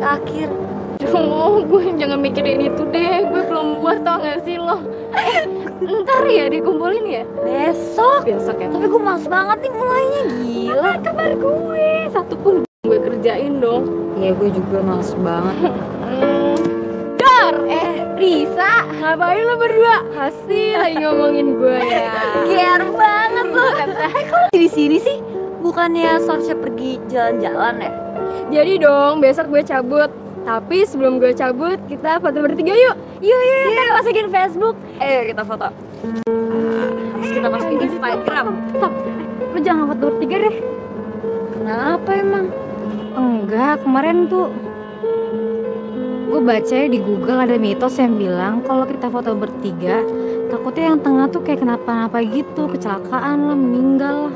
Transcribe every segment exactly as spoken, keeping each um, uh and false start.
ke akhir. Duh, gue jangan mikirin itu deh. Gue belum buat, tau gak sih lo? Ntar ya dikumpulin ya? Besok. Besok ya? Tapi gue males banget nih mulainya, gila. Kabar gue, satu pun gue kerjain dong. Iya, gue juga males banget. Dor! Eh, Risa, ngapain lo berdua? Pasti lagi ngomongin gue ya. Ger banget lo. Eh, kok di sini sih? Bukannya seharusnya pergi jalan-jalan ya? Jadi dong, besok gue cabut. Tapi sebelum gue cabut, kita foto bertiga yuk. Yuk, yuk, kita masukin Facebook. Eh, kita foto. Terus kita masukin Instagram. Stop, lo jangan foto bertiga deh. Kenapa emang? Enggak, kemarin tuh gue baca di Google ada mitos yang bilang kalau kita foto bertiga, takutnya yang tengah tuh kayak kenapa-napa gitu, kecelakaan lah, meninggal lah.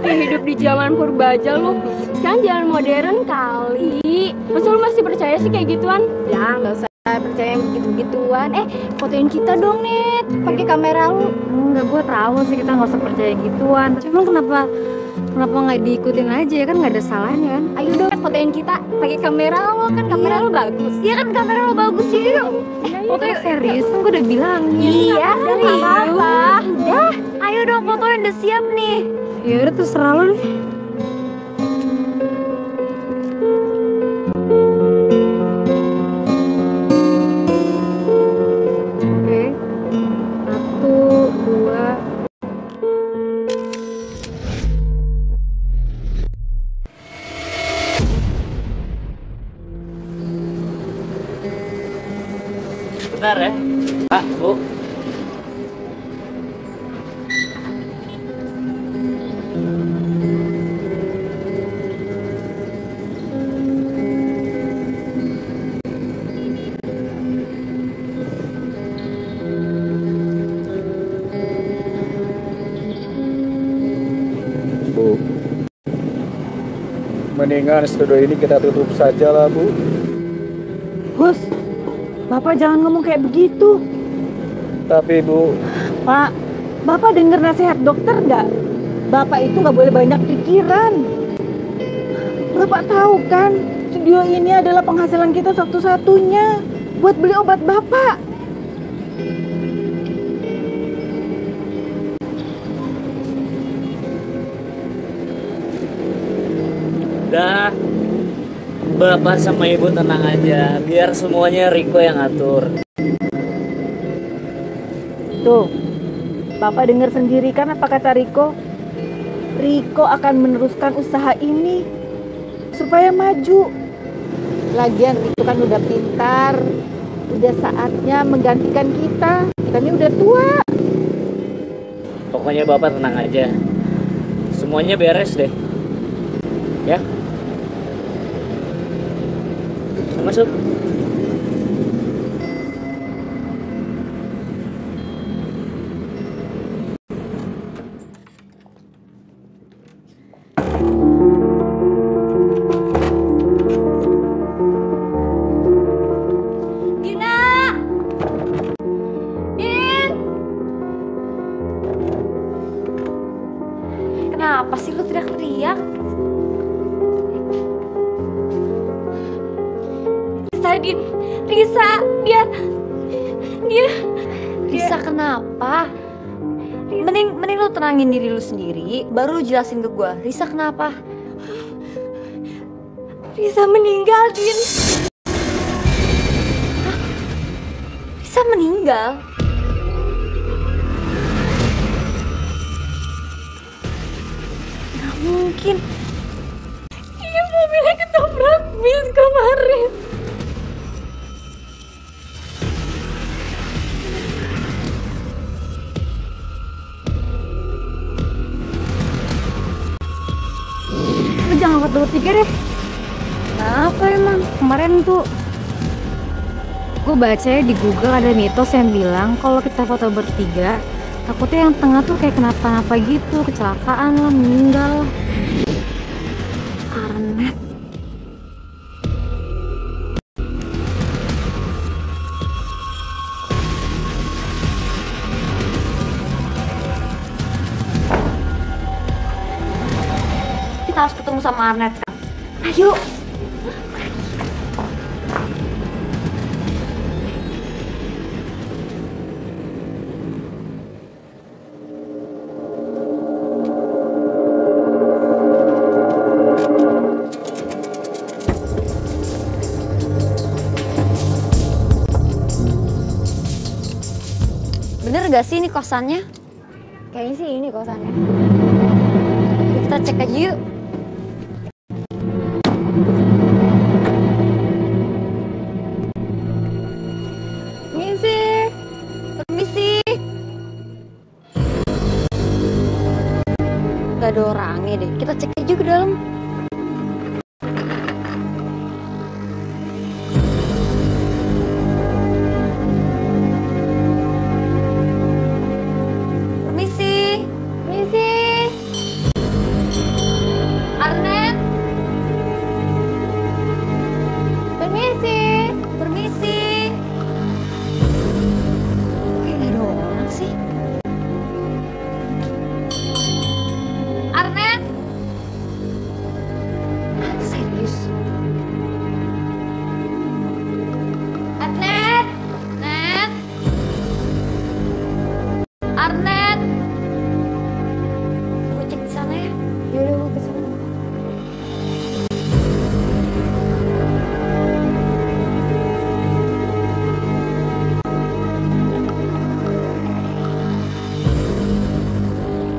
Hidup di zaman purba aja lu, kan jalan modern kali. Masa lu masih percaya sih kayak gituan? Ya nggak usah percaya yang begitu-begituan. Eh, fotoin kita dong, Net, pakai kamera lu. Nggak, gue tahu sih kita nggak usah percaya gituan. Cuman kenapa kenapa nggak diikutin aja ya, kan nggak ada salahnya kan? Ayo dong, fotoin kita pakai kamera lu, kan kamera lu bagus. Iya kan kamera lu bagus sih. Eh, fotoin serius, kan gue udah bilang. Iya, nggak apa-apa. Udah, ayo dong fotoin, udah siap nih. Ya udah, terserah lo deh. Oke, satu, dua. Bentar ya, Pak, Bu. Mendingan studio ini kita tutup saja lah, Bu. Bos, Bapak jangan ngomong kayak begitu. Tapi, Bu. Pak, Bapak dengar nasihat dokter nggak? Bapak itu nggak boleh banyak pikiran. Bapak tahu kan, studio ini adalah penghasilan kita satu-satunya buat beli obat Bapak. Udah, Bapak sama Ibu tenang aja, biar semuanya Riko yang atur. Tuh, Bapak dengar sendiri kan apa kata Riko? Riko akan meneruskan usaha ini supaya maju. Lagian Riko kan udah pintar, udah saatnya menggantikan kita. Kita ini udah tua. Pokoknya Bapak tenang aja, semuanya beres deh. Ya. Masuk. Dina. Din. Kenapa sih lu teriak-teriak? Din, Risa, dia, dia, Risa dia. Kenapa? Risa. Mending, mending lu tenangin diri lu sendiri, baru lu jelasin ke gue. Risa kenapa? Risa meninggal, Din. Hah? Risa meninggal? Gak mungkin. Iya, mobilnya ketabrak bis kemarin. Jangan foto bertiga deh. Kenapa emang? Kemarin tuh gue baca di Google ada mitos yang bilang kalau kita foto bertiga, takutnya yang tengah tuh kayak kenapa-napa gitu, kecelakaan lah, meninggal. Arnet. Harus ketemu sama Arnet. Ayo. Bener gak sih ini kosannya? Kayaknya sih ini kosannya. Kita cek aja yuk. Permisi. Permisi. Gak ada orangnya deh. Kita cek aja ke dalam. Arnet, gue cek di sana ya. Yaudah, gue ke sana.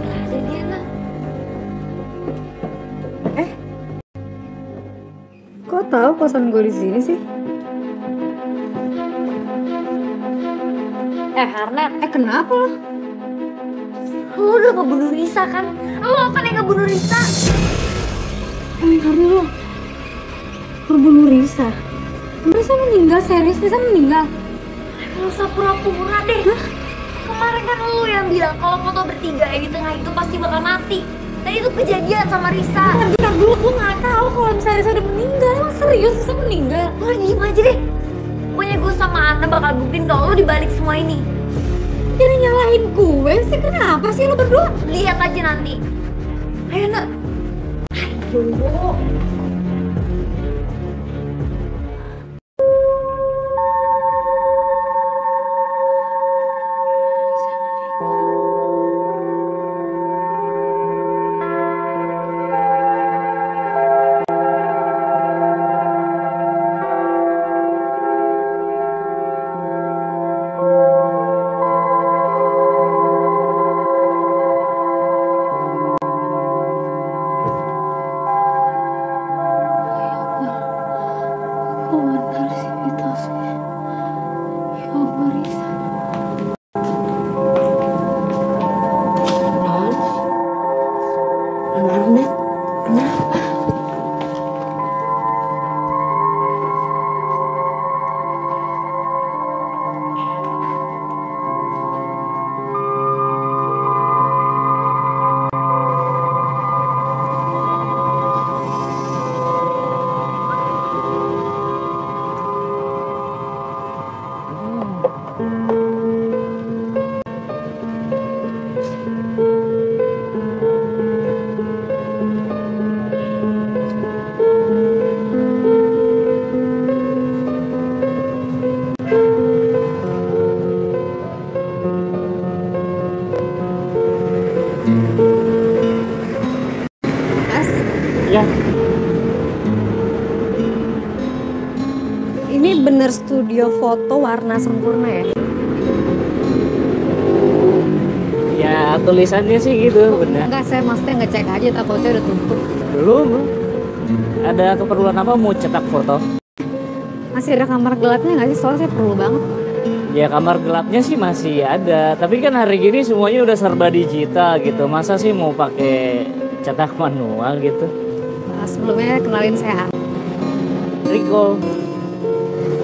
Gak ada Diana. Eh, kok tahu kosan gue di sini sih? Eh, Arnet, eh kenapa lo? Lo udah ngebunuh Risa kan? Lo kan yang ngebunuh Risa? Eh, karena lo ngebunuh Risa? Risa meninggal, serius? Risa meninggal? Lo usah pura-pura deh. Hah? Kemarin kan lo yang bilang kalau foto bertiga yang di tengah itu pasti bakal mati. Dan itu kejadian sama Risa. Bentar dulu, gue gak tau kalau misalnya Risa udah meninggal. Emang serius Risa meninggal? Lo diem aja deh. Pokoknya gue sama Ana bakal buktiin kalau lo dibalik semua ini. Jadi nyalahin gue sih, kenapa sih lo berdua? Lihat aja nanti. Ayo nak. Ayo. Studio foto warna sempurna ya? Ya tulisannya sih gitu, oh, benar. Enggak, saya maksudnya ngecek aja takutnya udah tumpuk. Belum. Ada keperluan apa mau cetak foto? Masih ada kamar gelapnya nggak sih? Soalnya saya perlu banget. Ya kamar gelapnya sih masih ada, tapi kan hari gini semuanya udah serba digital gitu. Masa sih mau pakai cetak manual gitu? Nah, sebelumnya kenalin saya Riko.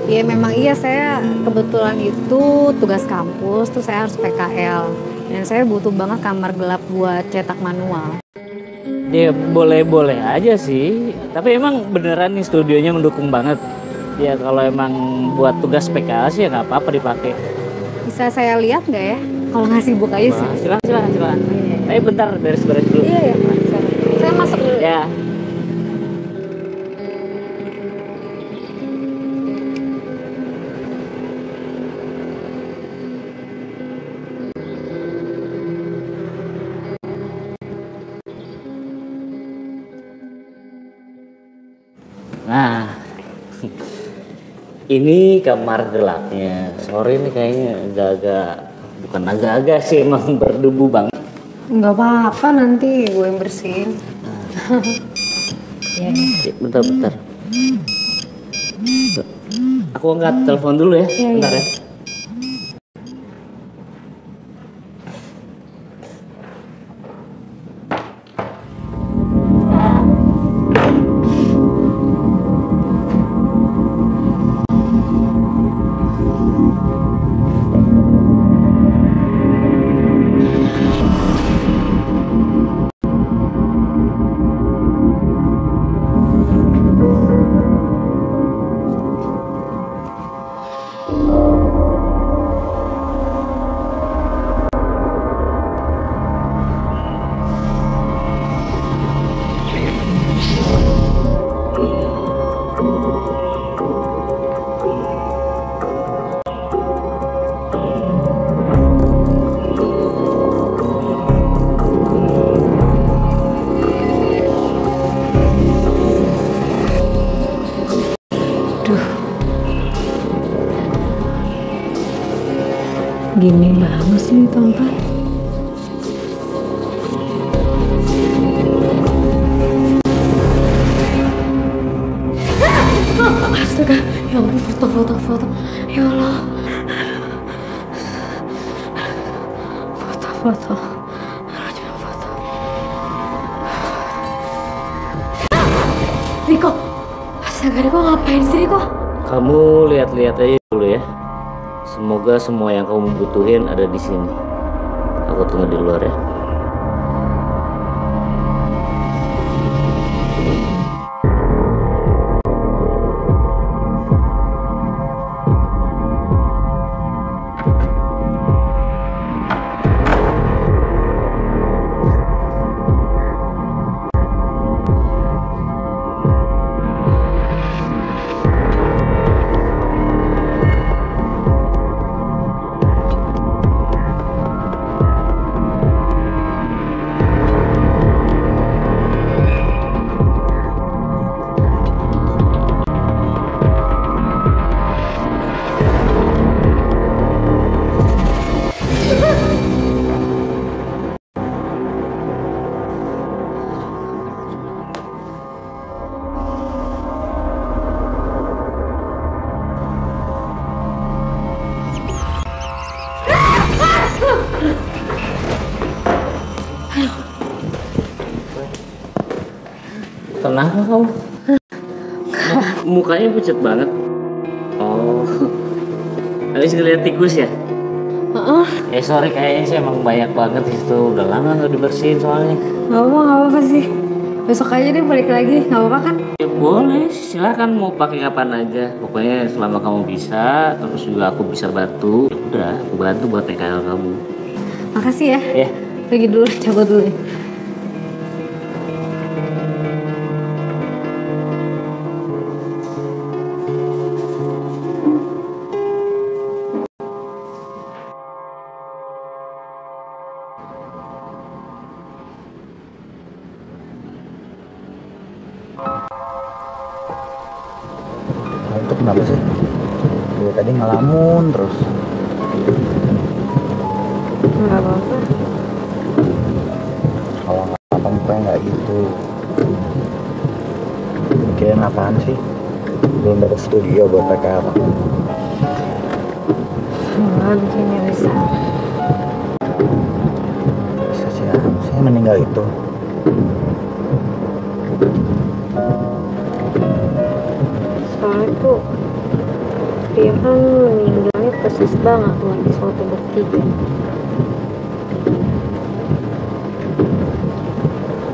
Ya memang iya, saya kebetulan itu tugas kampus, terus saya harus P K L. Dan saya butuh banget kamar gelap buat cetak manual. Ya boleh-boleh aja sih, tapi emang beneran nih studionya mendukung banget. Ya kalau emang buat tugas P K L sih ya nggak apa-apa dipakai. Bisa saya lihat nggak ya? Kalau nggak sibuk aja sih. Silahkan, silahkan, silahkan. Tapi bentar, beres-beres dulu. Iya, iya. Saya masuk dulu. Ya. Nah, ini kamar gelapnya. Sorry nih kayaknya agak-agak Bukan agak-agak sih, emang berdebu banget. Nggak apa-apa, nanti gue yang bersihin. Ya, bentar-bentar. Aku angkat telepon dulu ya, ya bentar ya. ya. Gini bagus nih tempat. Astaga, ya ampun, foto-foto-foto. Ya Allah. Foto-foto. Aduh, cuma foto. Riko. Astaga, Riko ngapain sih, Riko? Kamu lihat-lihat aja dulu ya. Semoga semua yang kamu butuhin ada di sini. Aku tunggu di luar ya. Kenapa kamu? Mukanya pucat banget. Oh, habis ngeliat tikus ya? Uh-uh. Eh sorry, kayaknya sih emang banyak banget itu. Udah lama nggak dibersihin soalnya. Gak apa, gak apa sih. Besok aja deh balik lagi, gak apa-apa kan? Ya boleh, silahkan mau pakai kapan aja. Pokoknya selama kamu bisa, terus juga aku bisa bantu. Udah, aku bantu buat T K L kamu. Makasih ya. Ya. Pergi dulu, cabut dulu. Itu kenapa sih? Dia tadi ngelamun terus. Nggak apa-apa. Kalau nggak apa-apa mukanya nggak gitu. Mikirin apaan sih? Belum dapet studio buat P K R. Nggak, bikin Risa. Risa siapa? Saya meninggal itu. Itu dia kan meninggalnya persis banget lagi suatu bertiga.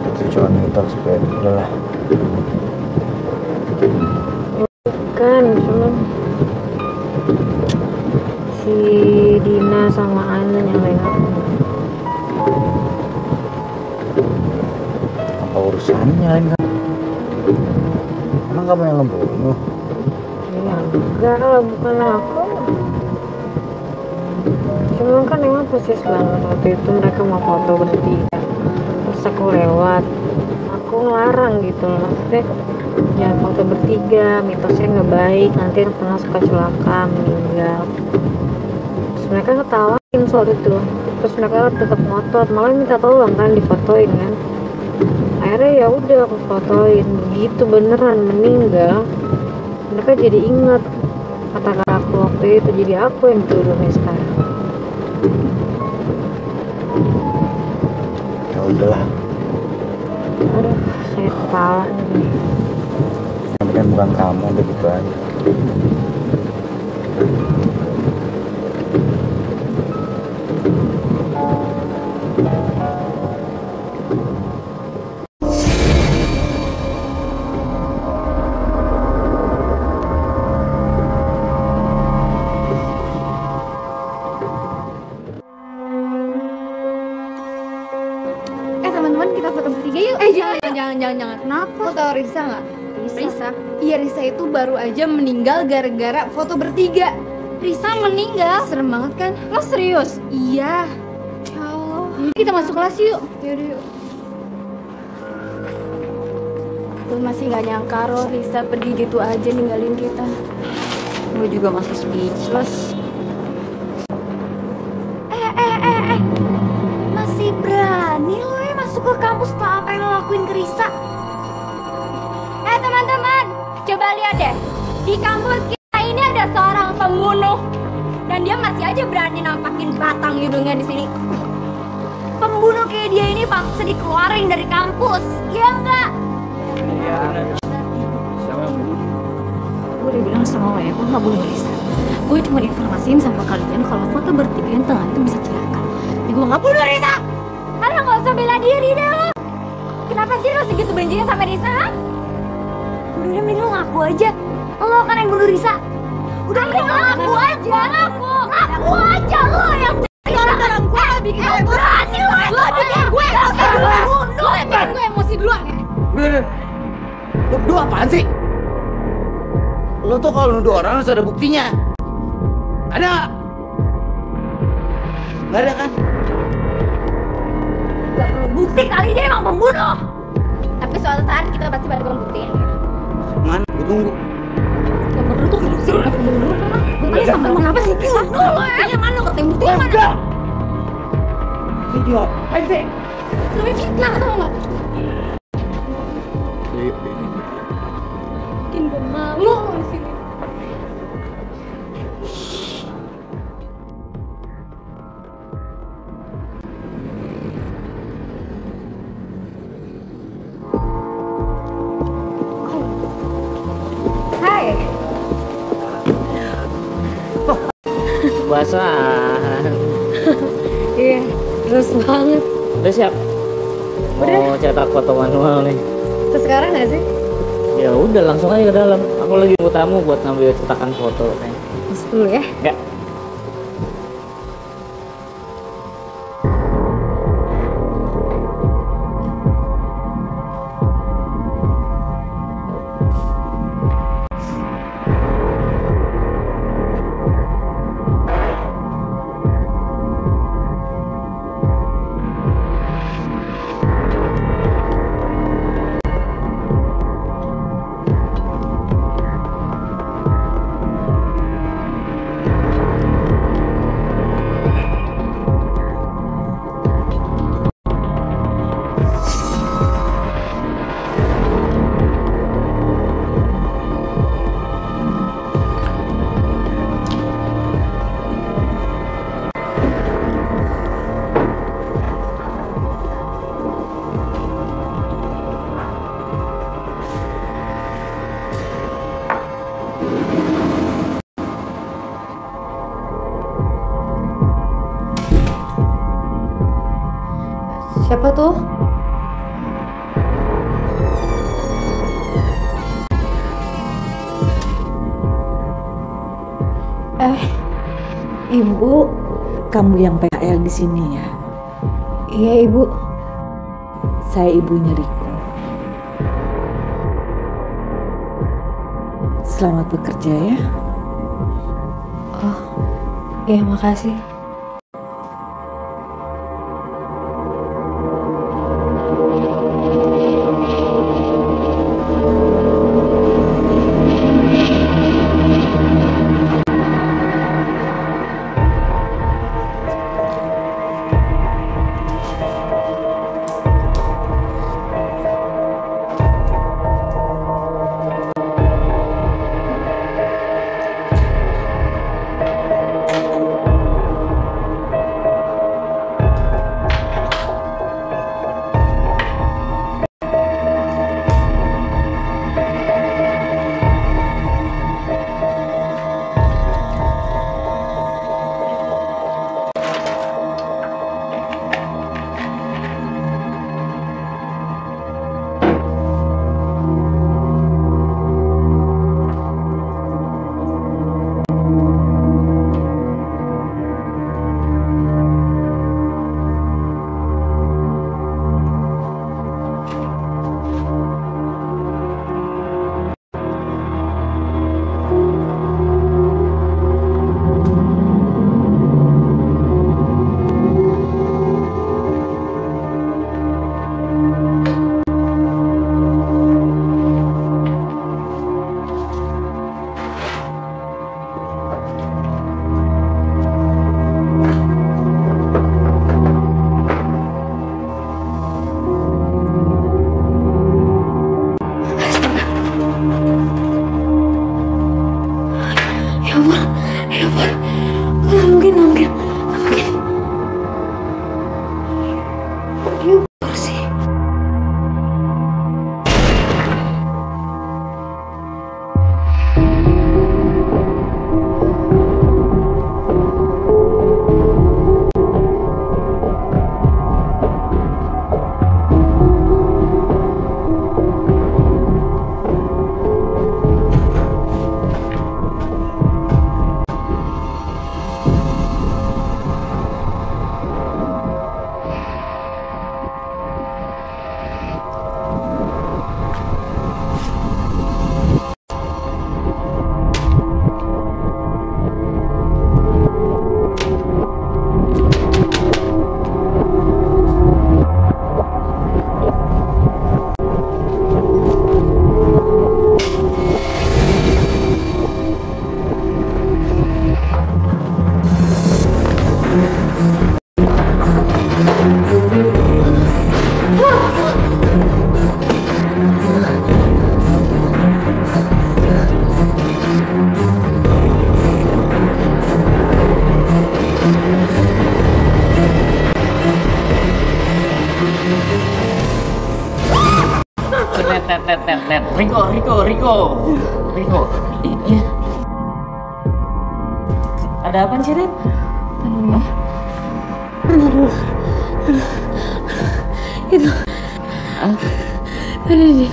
Itu cuma mitos sepeda lah. Bukan, cuman si Dina sama Ayana nyalain aku. Apa urusannya nyalain kamu? Emang kamu yang lembunuh? Enggak lah, bukan aku. Cuman kan emang persis banget waktu itu mereka mau foto bertiga. Terus aku lewat, aku ngelarang gitu loh. Maksudnya jangan foto bertiga, mitosnya nggak baik, nanti pernah suka celaka, meninggal. Terus mereka ketawain soal itu. Terus mereka tetap ngotot, malah minta tolong kan difotoin kan. Akhirnya ya udah aku fotoin. Begitu beneran meninggal, mereka jadi inget kata-kata aku waktu itu, jadi aku yang dituduhnya sekarang. Ya udahlah. Aduh, saya kepala nih. Yang penting bukan kamu, udah gitu aja. Risa nggak? Risa. Risa? Iya, Risa itu baru aja meninggal gara-gara foto bertiga. Risa meninggal? Serem banget kan? Lo serius? Iya. Ya Allah. Kita masuk kelas yuk. Yaudah yuk. Gue masih nggak nyangka loh Risa pergi gitu aja ninggalin kita. Gue juga masih speechless. Eh eh eh eh. Masih berani lo ya masuk ke kampus setelah apa yang lo lakuin ke Risa? Teman-teman, coba lihat deh, di kampus kita ini ada seorang pembunuh dan dia masih aja berani nampakin batang hidungnya di sini. Pembunuh kayak dia ini pantas dikeluarin dari kampus, iya enggak? Iya. Siapa yang bunuh? Gue udah bilang sama lo ya, gue nggak boleh Risa. Gue cuma informasiin sama kalian kalau foto bertiga yang tengah itu bisa celaka. Jadi gue nggak bunuh Risa. Karena nggak usah bela diri deh lo. Kenapa sih lo segitu bencinya sama Risa? Udah mending lo ngaku aja, lo kan yang bunuh Risa. Udah mending lo ngaku aja, ngaku, ngaku aja lo yang jadi orang-orang gue bikin gue berani lo, lo bikin gue emosi duluan, lo bikin gue emosi duluan ya. Bener, lo berdua apaan sih? Lo tuh kalau nuduh orang harus ada buktinya. Ada? Gak ada kan? Gak perlu bukti kali dia emang pembunuh. Tapi suatu saat kita pasti bakal membuktikan. Mana? Gue tunggu. Gak perlu tuh kamu sih. Gak perlu. Kalian sama lo kenapa sih? Gak perlu ya. Yang mana lo ketemu bukti yang mana? Video. Ayo sih. Lebih fitnah tau gak? Bikin gue malu disini. Puasaan. Iya, terus banget. Udah siap? Udah. Mau cetak foto manual nih. Terus sekarang nggak sih? Ya udah, langsung aja ke dalam. Aku lagi nunggu tamu buat ngambil cetakan foto. Masuk dulu ya? Enggak. Siapa tuh? Eh, Ibu, kamu yang P K L di sini ya? Iya, Ibu. Saya ibunya Riko. Selamat bekerja ya. Oh, iya, makasih. Nggak mungkin, nggak mungkin. Nggak mungkin. Ini kursi. Riko, Riko, Riko, Riko. Iya. Ada apa sih, Din? Aduh. Itu. Ada di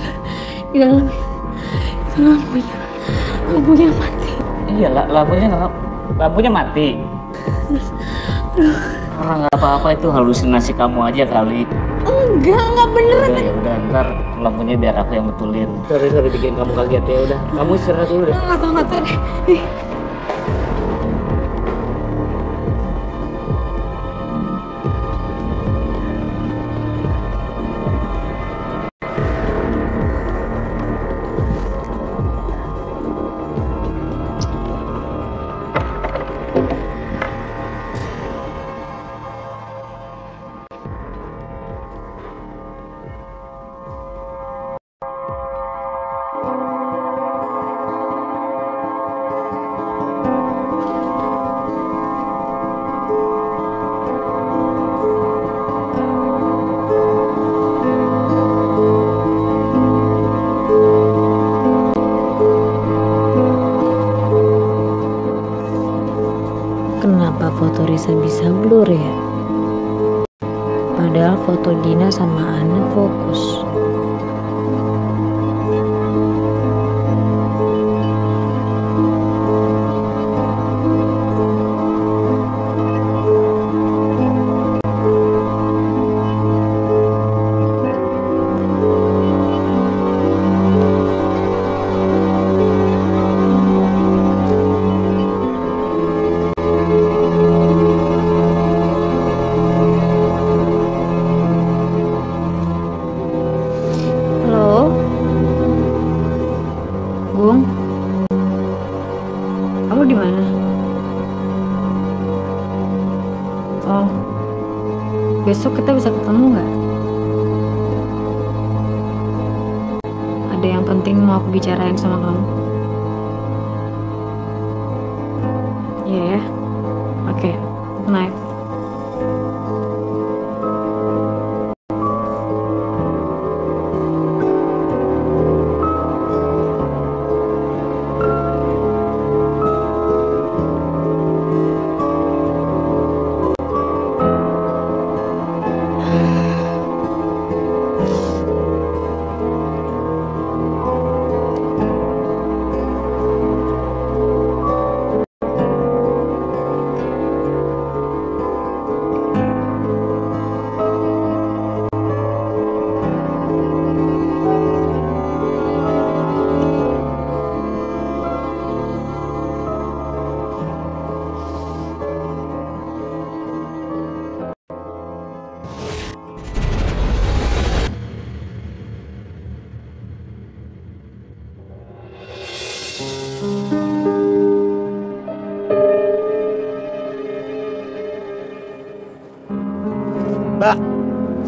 dalam. Itu lampunya. Lampunya mati. Iya, lampunya nggak. Lampunya mati. Aduh. Orang nggak apa-apa, itu halusinasi kamu aja kali. Enggak, enggak beneran. Udah, ya udah, ntar lampunya biar aku yang betulin. Sorry, sorry bikin kamu kaget ya udah. Kamu istirahat dulu deh. Enggak, enggak, enggak. Nih. Foto Risa bisa blur ya, padahal foto Dina sama Arnet fokus. Besok kita bisa ketemu nggak? Ada yang penting mau aku bicarain sama kamu. Iya ya? Oke, good night.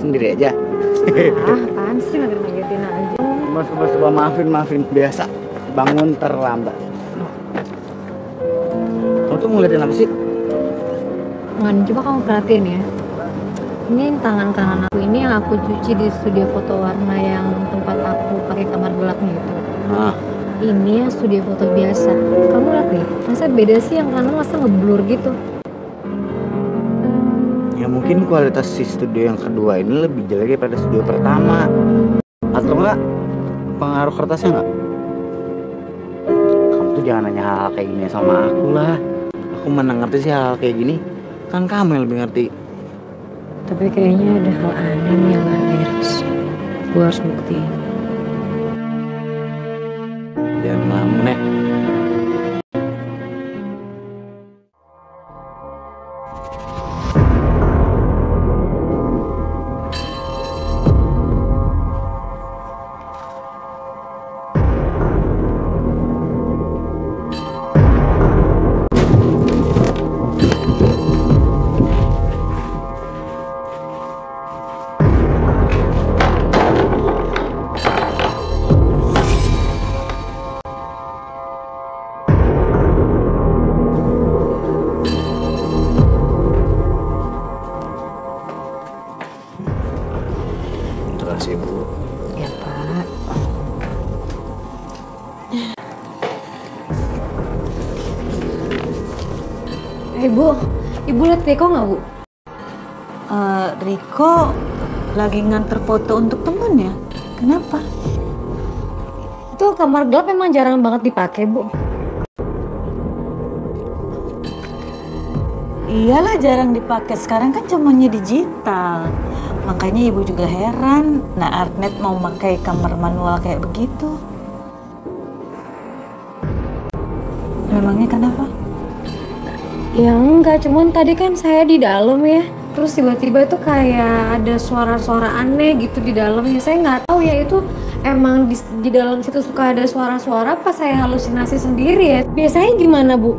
Sendiri aja. Ah, apaan sih ngagetin aja. Mas, mas, maafin, maafin biasa. Bangun terlambat. Kamu tuh ngeliatin apa sih? Man, coba kamu perhatiin ya. Ini tangan kanan aku ini yang aku cuci di studio foto warna yang tempat aku pakai kamar gelapnya itu. Ah. Ini yang studio foto biasa. Kamu lihat nih, masa beda sih yang kanan masa ngeblur gitu. Ya mungkin kualitas si studio yang kedua ini lebih jelek daripada studio pertama. Atau enggak pengaruh kertasnya enggak? Kamu tuh jangan nanya hal kayak gini sama aku lah. Aku mana ngerti sih hal kayak gini. Kan kamu yang lebih ngerti. Tapi kayaknya ada hal aneh yang gak beres. Gue harus buktiin. Jangan ngelamun, Nek. Ibu, ibu lihat Riko nggak, Bu? Uh, Riko lagi nganter foto untuk temennya. Kenapa? Itu kamar gelap memang jarang banget dipakai, Bu. Iyalah jarang dipakai. Sekarang kan zamannya digital. Makanya ibu juga heran. Nah, Arnet mau pakai kamar manual kayak begitu. Memangnya kenapa? Ya enggak, cuman tadi kan saya di dalam ya. Terus tiba-tiba itu kayak ada suara-suara aneh gitu di dalamnya. Saya nggak tahu ya itu emang di, di dalam situ suka ada suara-suara apa saya halusinasi sendiri ya. Biasanya gimana, Bu?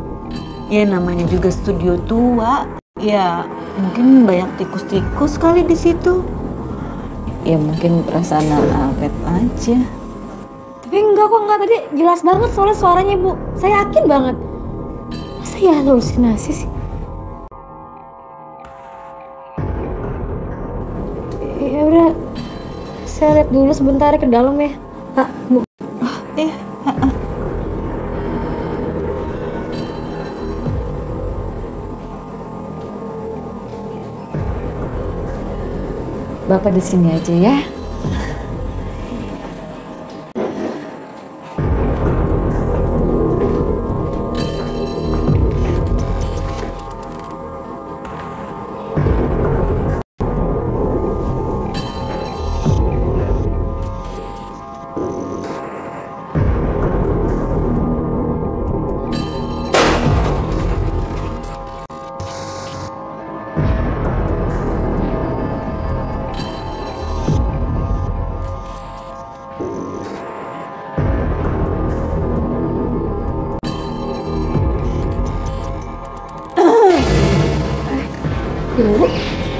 Ya namanya juga studio tua. Ya mungkin banyak tikus-tikus kali di situ. Ya mungkin perasaan Alfred aja. Tapi enggak kok, enggak tadi jelas banget soalnya suaranya, Bu. Saya yakin banget. Ya halusinasi sih. Ya udah, saya lihat dulu sebentar ke dalam ya, Pak, Bu. Oh, iya. Bapak di sini aja ya.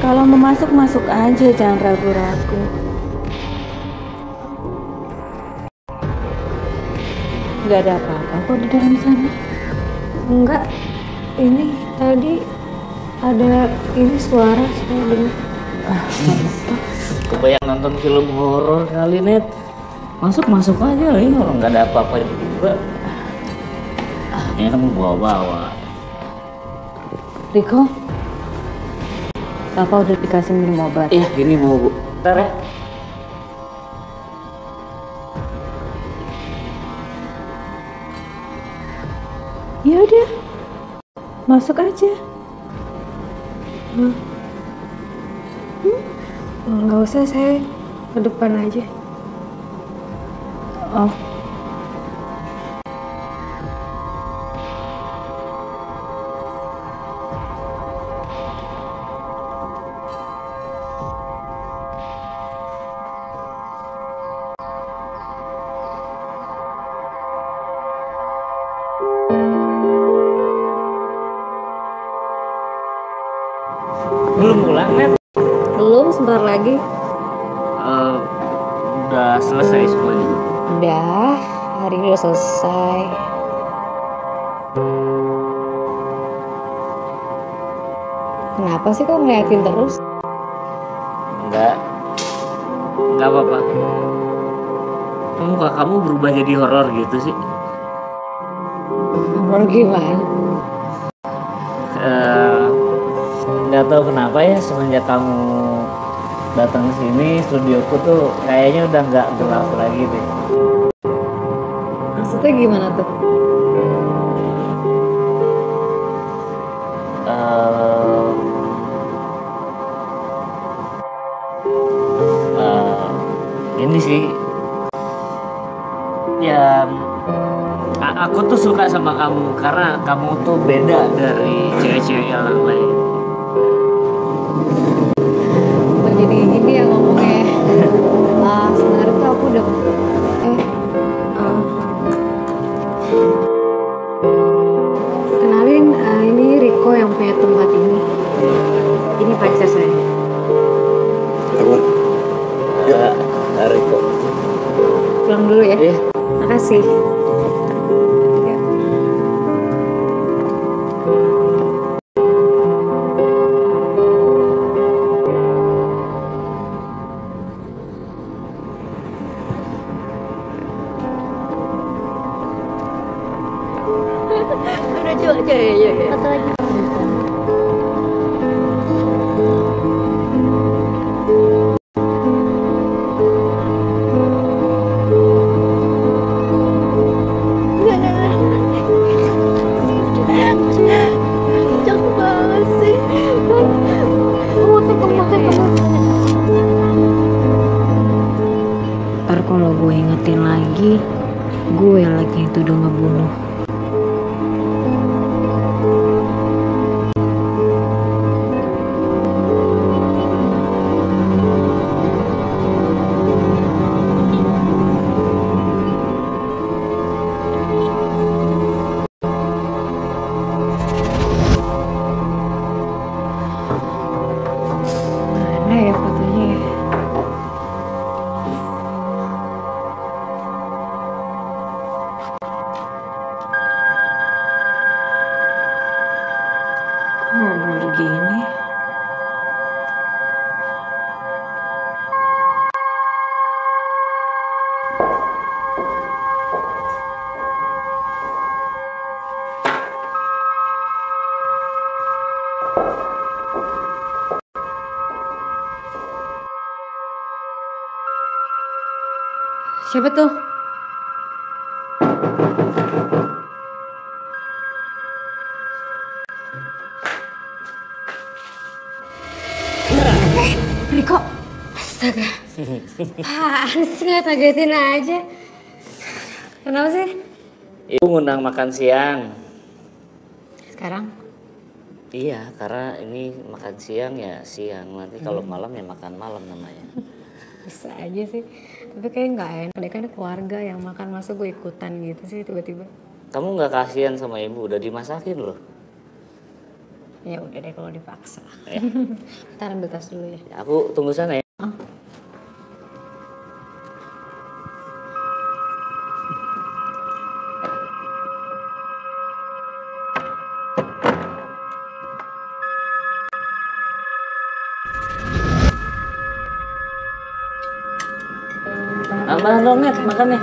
Kalau mau masuk, masuk aja, jangan ragu-ragu. Nggak ada apa-apa kok di dalam sana. Enggak, ini tadi ada ini suara, saya dengar. Kebayang nonton film horor kali, Net. Masuk-masuk aja, ini orang nggak ada apa-apa juga. Ini kamu bawa-bawa. Riko? Bapak udah dikasih minum obat. Iya, gini mau, Bu. Bentar ya. Ya udah. Masuk aja. Hmm. Hmm? Nggak usah, saya ke depan aja. Oh. Lagi uh, udah selesai semuanya. Udah, hari ini udah selesai. Kenapa sih kok ngeliatin terus? Enggak. Enggak apa-apa. Muka kamu berubah jadi horor gitu sih? Horor gimana? Uh, gak tau kenapa ya, semenjak kamu datang sini studioku tuh kayaknya udah nggak gelap lagi deh. Maksudnya gimana tuh? Uh, uh, ini sih ya, aku tuh suka sama kamu karena kamu tuh beda dari cewek-cewek yang lain. Jadi gini ya ngomongnya. Uh, sebenarnya tuh aku udah eh uh, kenalin uh, ini Riko yang punya tempat ini. Ini pacar saya. Aku. Ya, uh, Riko. Pulang dulu ya. Iya. Makasih. Siapa tuh? Riko, astaga. Apaan sih, nggak targetin aja. Kenapa sih? Ibu ngundang makan siang. Sekarang? Iya, karena ini makan siang ya siang. Nanti kalau hmm. malam ya makan malam namanya. Bisa aja sih, tapi kayak nggak enak deh, kan keluarga yang makan, masa gue ikutan gitu sih tiba-tiba. Kamu nggak kasihan sama ibu, udah dimasakin loh. Ya udah deh kalau dipaksa. Ya. Kita ambil tas dulu ya. Aku tunggu sana ya. Oh. Makan dong, Net, makan nih.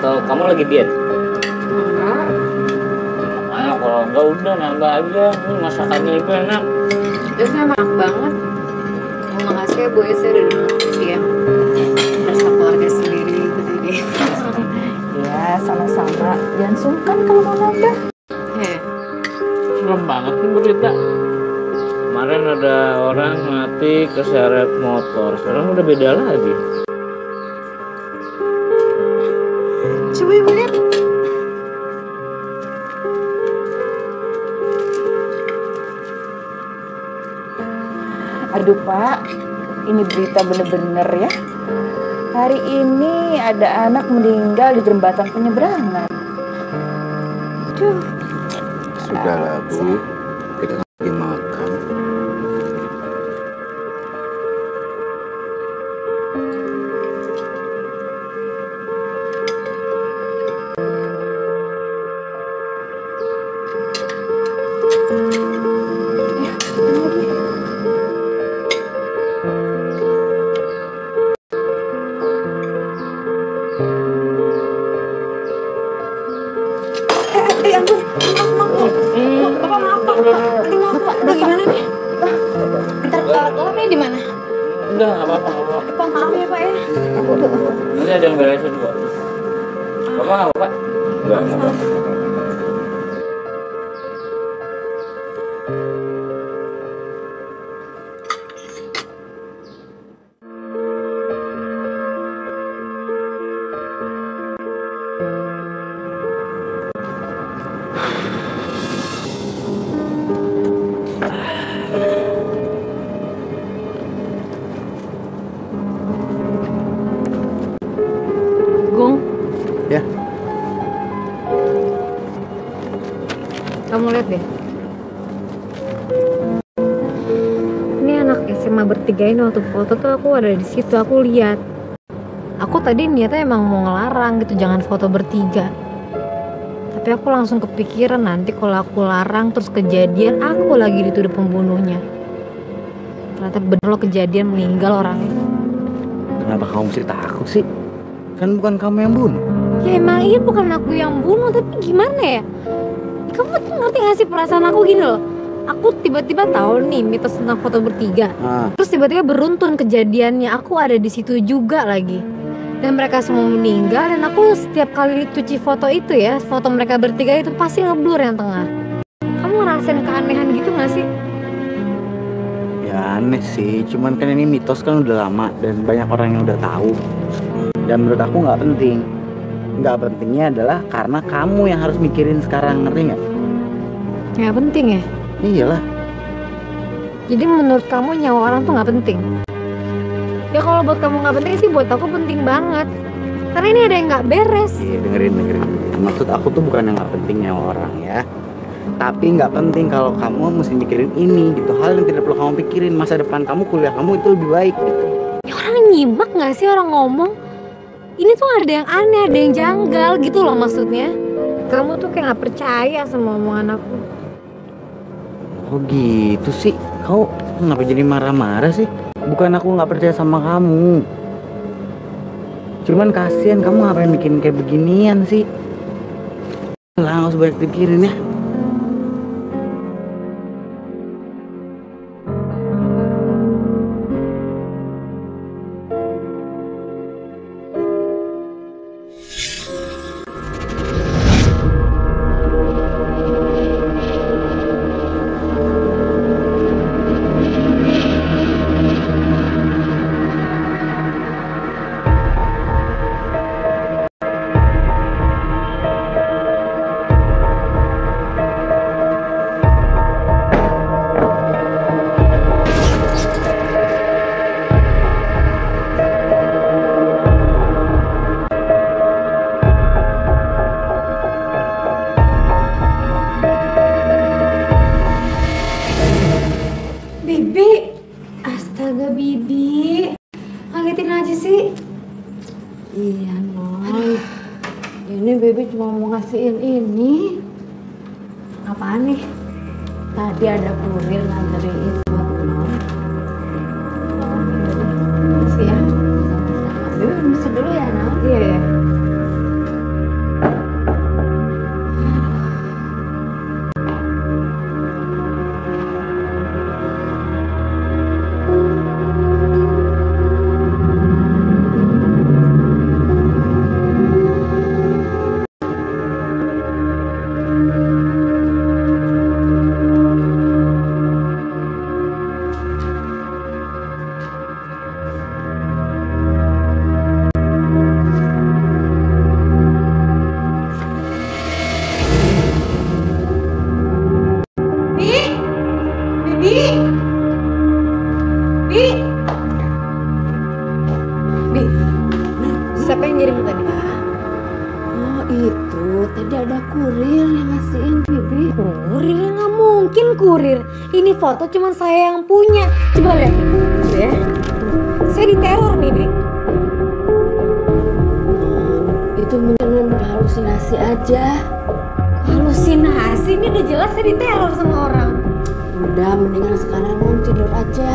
Atau kamu lagi diet? Enggak. Nah, kalau enggak udah nambah aja. Ini masakannya itu enak. Itu enak banget. Terima kasih ya Bu, saya udah duduk siang. Rasa keluarga sendiri gitu tadi. Ya, sama-sama. Jangan sungkan kalau mau nambah. Heh. Serem banget nih berita. Kemarin ada orang mati keseret motor. Sekarang udah beda lagi. Aduh Pak, ini berita bener-bener ya. Hari ini ada anak meninggal di jembatan penyeberangan. Aduh. Sudahlah Bu, kita lagi makan. Ya, Udah, nggak apa-apa. Pak, maaf ya Pak ya. Nanti ada yang beresin kok. Bapak nggak apa-apa? Enggak, nggak apa-apa. Ini waktu foto tuh aku ada di situ, aku lihat. Aku tadi niatnya emang mau ngelarang gitu, jangan foto bertiga. Tapi aku langsung kepikiran nanti kalau aku larang terus kejadian aku lagi dituduh pembunuhnya. Ternyata bener lo kejadian meninggal orangnya. Kenapa kamu cerita aku sih? Kan bukan kamu yang bunuh. Ya emang iya bukan aku yang bunuh, tapi gimana ya? Kamu tuh ngerti gak sih perasaan aku gini loh? Aku tiba-tiba tahu nih mitos tentang foto bertiga. Ah. Terus tiba-tiba beruntun kejadiannya. Aku ada di situ juga lagi. Dan mereka semua meninggal. Dan aku setiap kali cuci foto itu ya, foto mereka bertiga itu pasti ngeblur yang tengah. Kamu ngerasain keanehan gitu gak sih? Ya aneh sih. Cuman kan ini mitos kan udah lama dan banyak orang yang udah tahu. Dan menurut aku nggak penting. Nggak pentingnya adalah karena kamu yang harus mikirin sekarang, ngerti nggak? Nggak penting ya. Iyalah. Jadi menurut kamu nyawa orang tuh nggak penting? Ya kalau buat kamu nggak penting sih, buat aku penting banget. Karena ini ada yang nggak beres. Iya, dengerin, dengerin. Maksud aku tuh bukan yang nggak penting nyawa orang ya. Tapi nggak penting kalau kamu mesti mikirin ini gitu. Hal yang tidak perlu kamu pikirin, masa depan kamu, kuliah kamu itu lebih baik gitu. Ya orang nyimak nggak sih orang ngomong? Ini tuh ada yang aneh, ada yang janggal gitu loh maksudnya. Kamu tuh kayak nggak percaya sama omongan aku. Oh gitu sih, kau kenapa jadi marah-marah sih? Bukan aku nggak percaya sama kamu. Cuman kasihan kamu ngapain bikin kayak beginian sih? Lah, nggak usah banyak pikirin ya. Foto cuman saya yang punya. Coba lihat ya. Saya diteror nih, Bi. Itu mungkin berhalusinasi aja. Halusinasi? Ini udah jelas saya diteror sama orang. Udah, mendingan sekarang mau tidur aja.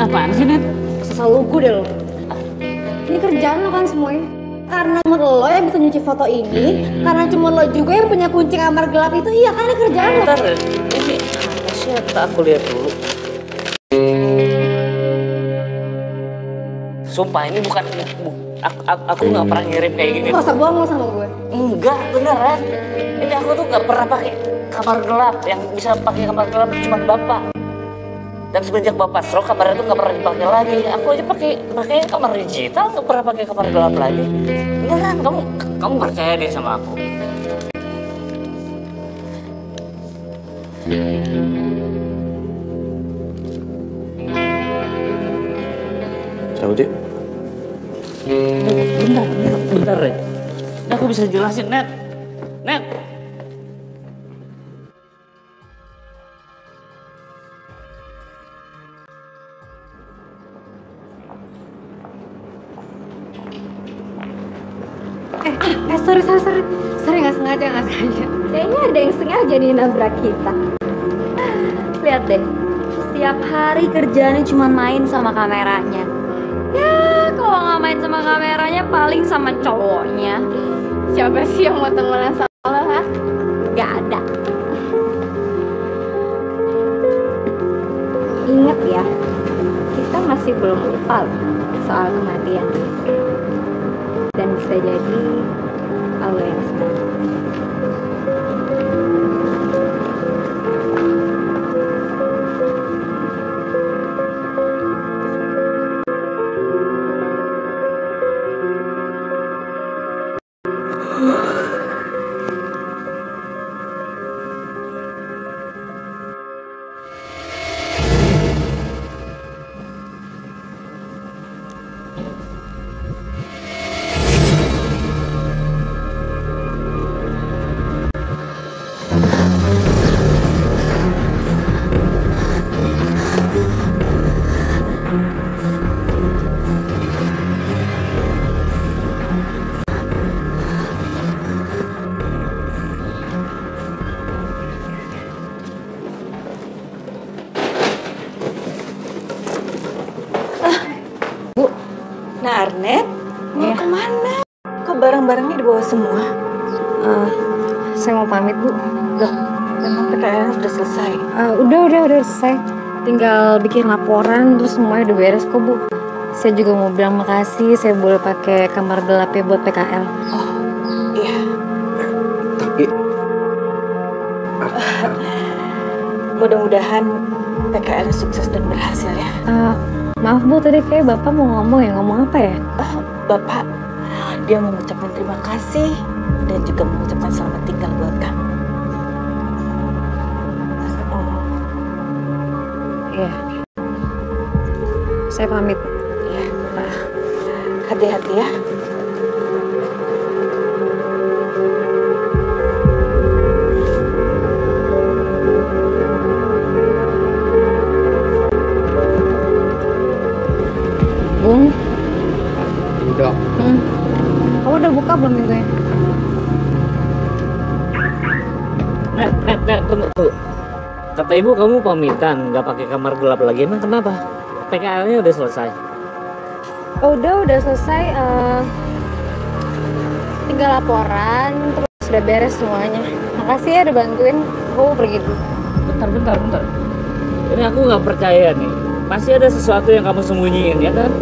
Apaan sih, Net? Sesaluku deh lo. Ini kerjaan lo kan semuanya. Karena cuma lo yang bisa nyuci foto ini, karena cuma lo juga yang punya kunci kamar gelap itu, iya kan ini kerjaan lo. Bentar, ini apa sih? Aku lihat dulu. Sumpah, ini bukan, aku, aku gak pernah ngirim kayak gini. Masa bohong lo sama gue? Enggak, beneran. Ini aku tuh gak pernah pakai kamar gelap. Yang bisa pakai kamar gelap cuma bapak. Dan semenjak bapak stroke, kamarnya tuh gak pernah dipakai lagi. Aku aja pakai pakai kamar digital, gak pernah pakai kamar gelap lagi. Beneran, kamu kamu percaya deh sama aku. Saudi. Bentar, bentar ya. Nah, aku bisa jelasin, Net. Net. Eh, eh sorry, sorry, sorry. Sorry, nggak sengaja, nggak sengaja. Kayaknya ada yang sengaja nih nabrak kita. Lihat deh, setiap hari kerjaannya cuma main sama kameranya. Ya, kalau nggak main sama kameranya, paling sama cowoknya. Siapa sih yang mau temenan sama lo, ha? Nggak ada. Ingat ya, kita masih belum lupa soal kematian. Dan bisa jadi Allah yang sebenarnya. Arnet, mau ya. Kemana? Kok barang-barangnya dibawa semua? Uh, saya mau pamit, Bu. Loh, memang P K L sudah selesai? Uh, udah, udah, udah selesai. Tinggal bikin laporan, terus semuanya udah beres kok, Bu. Saya juga mau bilang makasih, saya boleh pakai kamar gelapnya buat P K L. Oh, iya. Tapi... Uh, mudah-mudahan P K L sukses dan berhasil ya. Uh, Maaf Bu, tadi kayak Bapak mau ngomong ya, ngomong apa ya? Oh, Bapak, dia mengucapkan terima kasih dan juga mengucapkan selamat tinggal buat kamu. Oh, iya. Saya pamit. Iya. Hati-hati ya. Hmm. Kamu udah buka belum pintunya? Nah, nah, nah, tunggu, tunggu. Kata ibu kamu pamitan, nggak pakai kamar gelap lagi. Emang kenapa? P K L-nya udah selesai? Oh, udah, udah selesai. Uh, tinggal laporan, terus udah beres semuanya. Makasih ya udah bantuin. Aku mau pergi dulu. Bentar, bentar, bentar. Ini aku nggak percaya nih. Pasti ada sesuatu yang kamu sembunyiin, ya kan?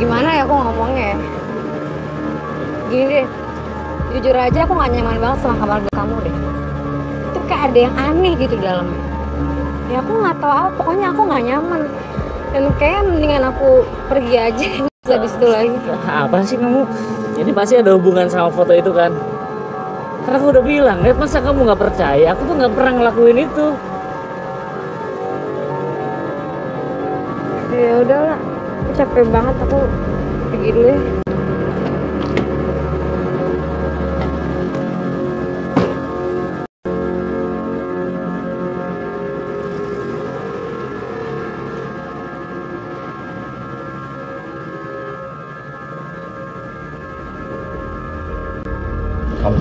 Gimana ya aku ngomongnya ya? Gini deh, jujur aja aku gak nyaman banget sama kamar gelap kamu deh. Itu kayak ada yang aneh gitu di dalamnya. Ya aku gak tau apa, pokoknya aku gak nyaman. Dan kayaknya mendingan aku pergi aja, gak disitu lagi. Apa sih kamu? Ini pasti ada hubungan sama foto itu kan? Karena aku udah bilang, lihat masa kamu gak percaya? Aku tuh gak pernah ngelakuin itu. Ya udahlah. Capek banget, aku pergi dulu ya. Kamu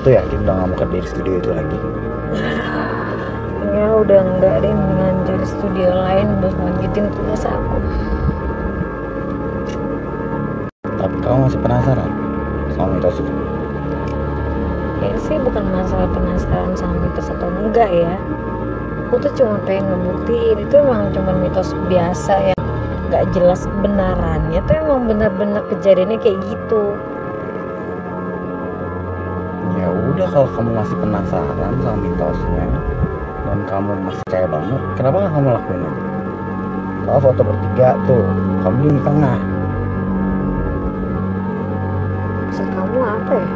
tuh yakin udah gak mau kerja di studio itu lagi? Ya udah enggak deh, mendingan cari studio lain buat lanjutin tugas aku. Tapi kamu masih penasaran sama mitos itu? Ya sih, bukan masalah penasaran sama mitos atau enggak ya. Aku tuh cuma pengen ngebuktiin itu emang cuma mitos biasa yang gak jelas kebenarannya, tuh emang benar-benar kejadiannya kayak gitu. Ya udah, kalau kamu masih penasaran sama mitosnya dan kamu masih kaya banget, kenapa gak kamu lakuin aja? Kalau foto bertiga tuh, kamu di tengah. Maksud kamu apa ya?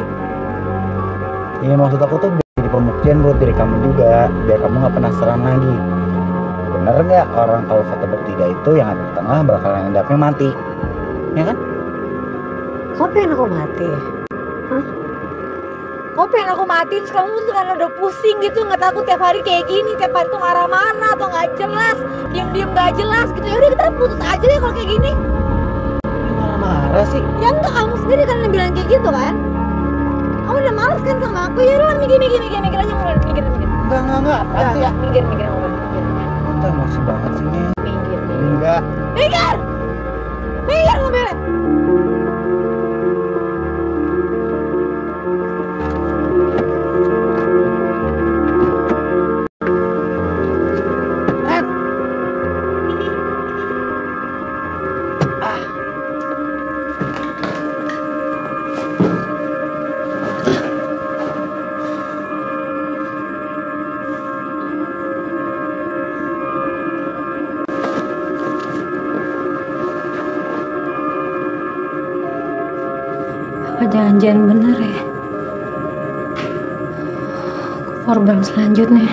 Iya, maksud aku tuh jadi pembuktian buat diri kamu juga, biar kamu gak penasaran lagi. Bener gak orang kalau foto bertiga itu yang ada di tengah bakal endapnya mati? Ya kan? Kau pengen aku mati? Hah? Kau pengen aku matiin? Kamu tuh kan udah pusing gitu, gak takut tiap hari kayak gini, tiap hari tuh marah-marah atau gak jelas, diem-diem gak jelas gitu. Yaudah kita putus aja deh kalau kayak gini. Marah-marah sih? Ya enggak, kamu sendiri kan bilang kayak gitu kan? Kamu udah males kan sama aku, ya udah mikir-mikir-mikir aja, mulai mikir-mikir. Enggak, enggak, enggak, pasti ya. Mikir-mikir, mulai mikir. Kamu emosi banget sih, Nek. Mikir, mikir. Enggak. Mikir! Mikir, kamu bela. Jangan-jangan bener ya, korban selanjutnya.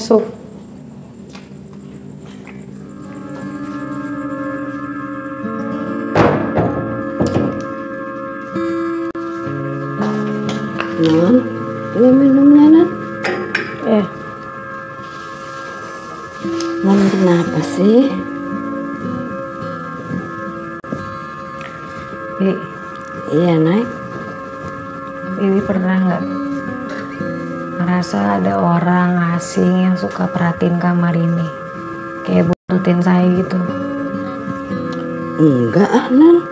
Masuk. Non, boleh minumnya non? Eh, non kenapa sih? Bi, iya naik. Bibi pernah nggak ngerasa ada orang asing yang suka perhatiin kamar ini, kayak buntutin saya gitu? Enggak ah non,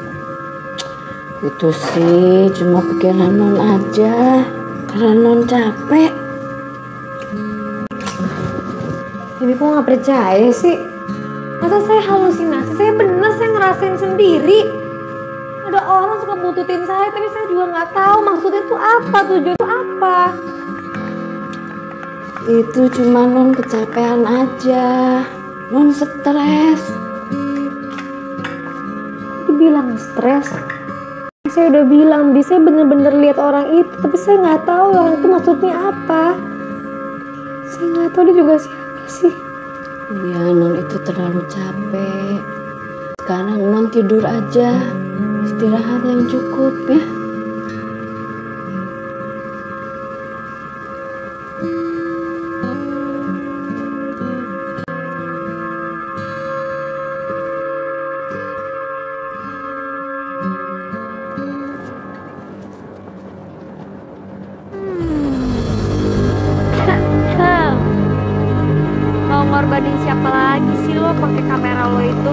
itu sih cuma pikiran non aja, karena non capek. Tapi kok nggak percaya sih? Masa saya halusinasi? Saya bener, saya ngerasain sendiri. Ada orang suka buntutin saya, tapi saya juga nggak tahu maksudnya tuh apa, tujuan tuh apa. Itu cuma non kecapean aja, non stres. Aku bilang stres? Saya udah bilang, di saya bener-bener lihat orang itu, tapi saya nggak tahu orang itu maksudnya apa. Saya nggak tahu dia juga siapa sih. Iya non itu terlalu capek. Sekarang non tidur aja, istirahat yang cukup ya. ngorbanin siapa lagi sih lo pakai kamera lo itu?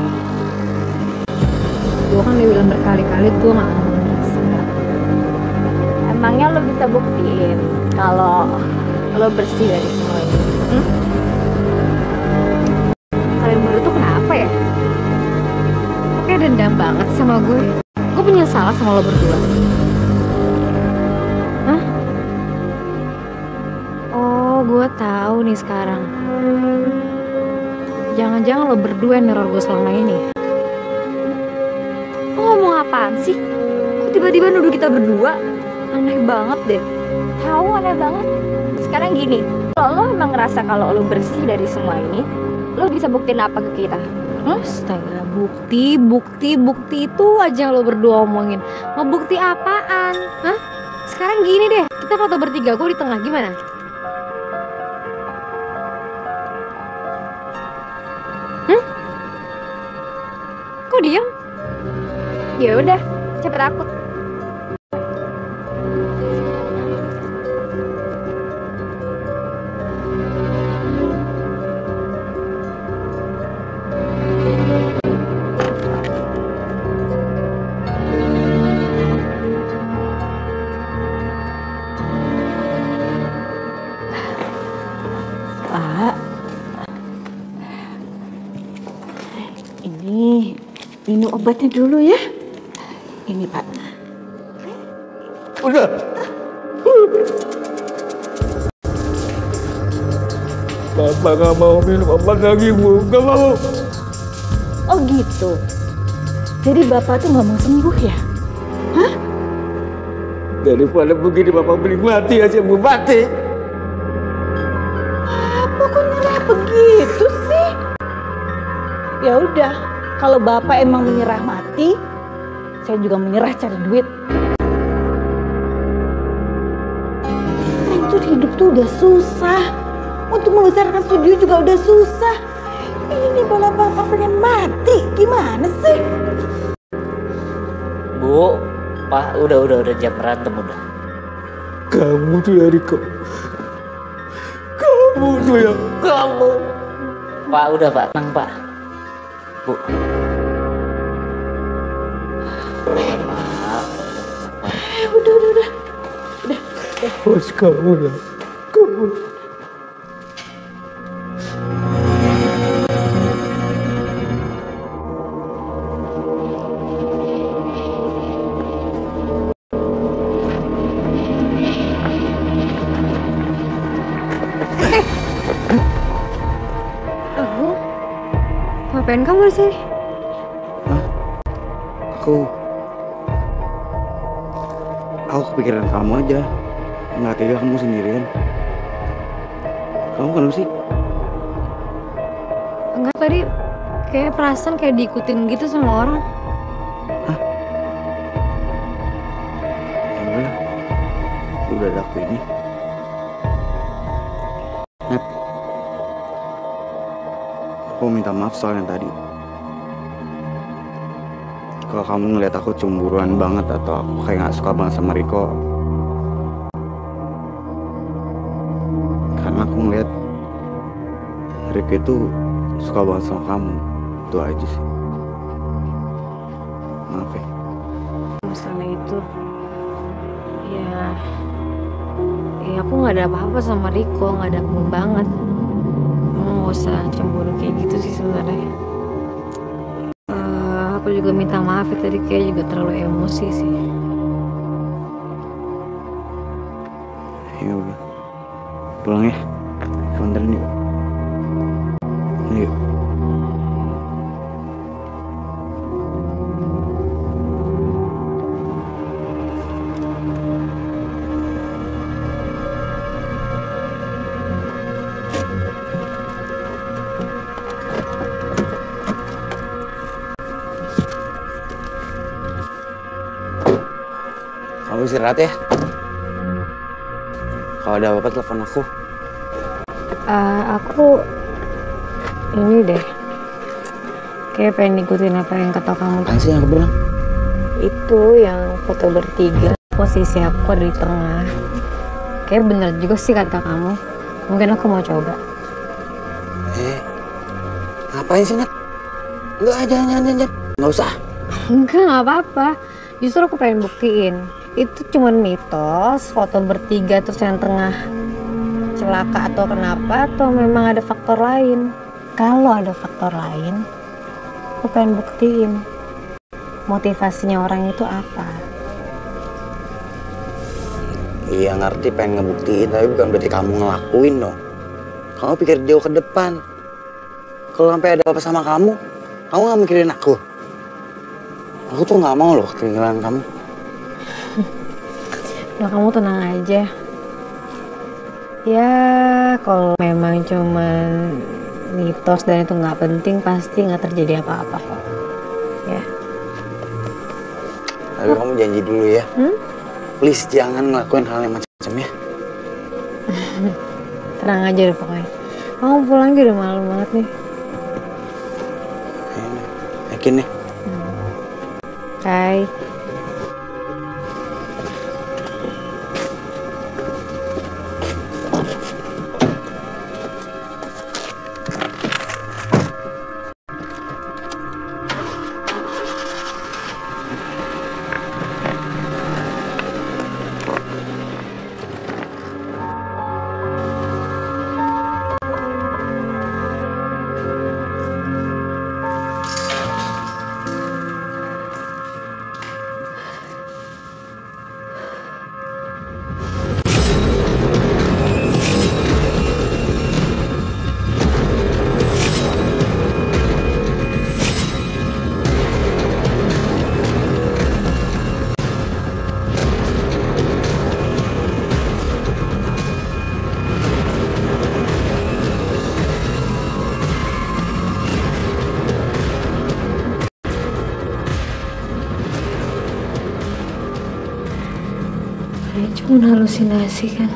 Gue kan udah bilang berkali-kali gue gak mau Risa. Emangnya lo bisa buktiin kalau lo bersih dari semua ini? Hmm? Kalian baru tuh kenapa ya? Lo kayak dendam banget sama gue. Gue punya salah sama lo berdua. Hah? Oh, gue tahu nih sekarang. Jangan-jangan lo berdua yang neror gue selama ini. Lo ngomong apaan sih? Kok tiba-tiba nuduh kita berdua? Aneh banget deh. Tahu, aneh banget. Sekarang gini, kalau lo emang ngerasa kalau lo bersih dari semua ini, lo bisa buktiin apa ke kita? Hmm? Astaga, bukti, bukti, bukti itu aja lo berdua omongin. Mau bukti apaan? Hah? Sekarang gini deh, kita foto bertiga gue di tengah, gimana? Hmm? Kok diam? Ya udah, cepet takut. Minum obatnya dulu ya. Ini Pak. Udah. Bapak gak mau minum obat lagi, Bu. Gak mau. Oh gitu. Jadi Bapak tuh gak mau sembuh ya? Hah? Daripada begini Bapak beli mati aja, Bu. Mati. Bapak kok nyerah begitu sih? Ya udah. Kalau Bapak emang menyerah mati, saya juga menyerah cari duit. Nah, itu hidup tuh udah susah. Untuk melesarkan studio juga udah susah. Ini malah Bapak pengen mati, gimana sih? Bu, Pak, udah, udah, udah jam berantem udah. Kamu tuh ya Riko. Kamu tuh ya, kamu. Pak, udah Pak, tenang Pak. Bu. Eh, udah, udah, udah. Udah, udah. Bos kamu ya. Kamu. Ngapain kamu di sini? Hah? Aku... Aku kepikiran kamu aja. Nggak tega kamu sendirian. Kamu kenapa sih? Enggak, tadi kayak perasaan kayak diikutin gitu sama orang. Hah? Enggak. Udah ada aku ini. Aku minta maaf soal yang tadi. Kalau kamu ngeliat aku cemburuan banget atau aku kayak gak suka banget sama Riko, karena aku ngeliat Riko itu suka banget sama kamu. Itu aja sih. Maaf ya. Masalah itu, ya, ya aku gak ada apa-apa sama Riko, gak ada kamu banget. Nggak usah cemburu kayak gitu sih sebenarnya. Uh, aku juga minta maaf ya, tadi kayak juga terlalu emosi sih. Ya udah, pulang ya. Konterin yuk. Yuk. Istirahat ya. Kalau ada apa-apa telepon aku. Uh, aku ini deh. Kayak pengen ngikutin apa yang kata kamu. Apaan sih yang aku bilang? Itu yang foto bertiga. Posisi aku ada di tengah. Kayak bener juga sih kata kamu. Mungkin aku mau coba. Eh, Ngapain sih, Nat? Enggak, jangan, jangan, jangan. Nggak usah. Enggak, nggak apa-apa. Justru aku pengen buktiin. Itu cuma mitos, foto bertiga terus yang tengah celaka atau kenapa, atau memang ada faktor lain. Kalau ada faktor lain, aku pengen buktiin motivasinya orang itu apa. Iya, ngerti pengen ngebuktiin, tapi bukan berarti kamu ngelakuin dong. Kamu pikir jauh ke depan. Kalau sampai ada apa-apa sama kamu, kamu gak mikirin aku. Aku tuh gak mau loh ketinggalan kamu. Udah, kamu tenang aja. Ya, kalau memang cuman mitos dan itu nggak penting, pasti nggak terjadi apa-apa kok. Ya. Tapi oh, kamu janji dulu ya. Hmm? Please jangan ngelakuin hal yang macam-macam ya. Tenang aja deh pokoknya. Kamu pulang aja, udah malu banget nih. Yakin nih. Hai. Hmm. Halusinasi kan?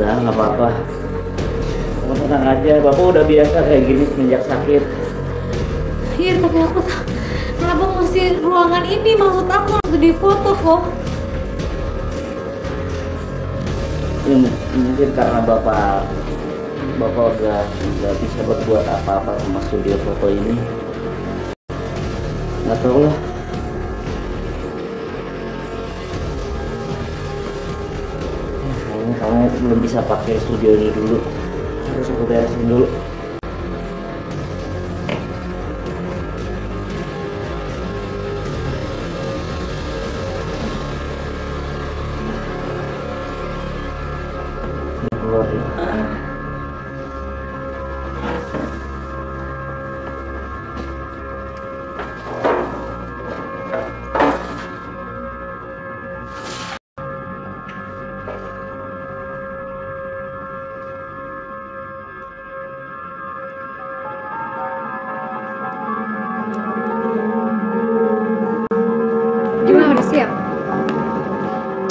Udah nggak apa-apa, kamu tenang aja. Bapak udah biasa kayak gini semenjak sakit. Iya, tapi aku tak, kenapa masih ruangan ini? Maksud aku harus di foto kok. Ya, mungkin karena bapak bapak udah nggak bisa berbuat apa-apa sama studio foto ini. Nggak tahu lah. Kamu belum bisa pakai studio ini dulu, harus aku beresin dulu.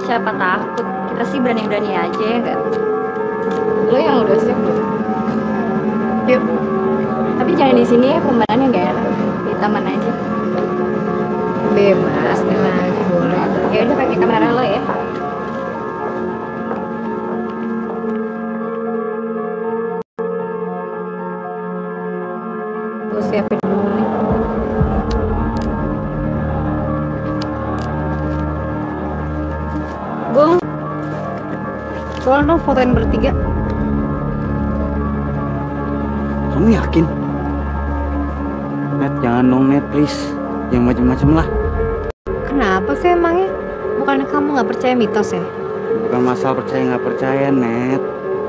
Siapa takut, kita sih berani-berani aja ya nggak? Lo yang udah siap belum? Yuk, tapi jangan di sini ya, pembahasannya nggak enak. Di taman aja. Bebas, bebas aja boleh. Ya udah pakai kamera lo ya. Gue siapin dulu nih. Soalnya dong fotoin bertiga. Kamu yakin? Net, jangan dong Net, please. Yang macam-macam lah. Kenapa sih emangnya? Bukannya kamu nggak percaya mitos ya? Bukan masalah percaya nggak percaya, Net.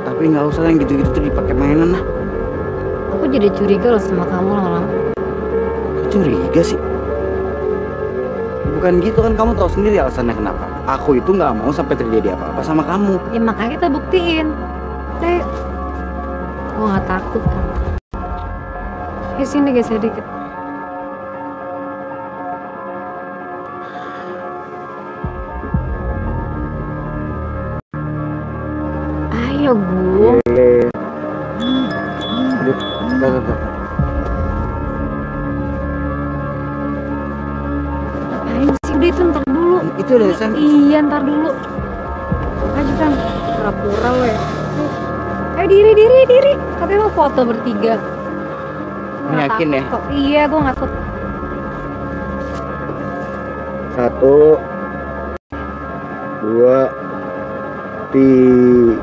Tapi nggak usah yang gitu-gitu tuh dipakai mainan lah. Aku jadi curiga loh sama kamu lama-lama. Curiga sih? Bukan gitu kan, kamu tahu sendiri alasannya kenapa. Aku itu nggak mau sampai terjadi apa-apa sama kamu. Ya makanya kita buktiin. Saya, gue nggak takut kan. Ya sini geser dikit. Ayo gue. Udah, iya, ntar dulu. Ayo kan, pura-pura weh. Ayo diri, diri, diri. Katanya mau foto bertiga. Gua yakin ya? Kok. Iya, gue takut. Satu, dua, tiga.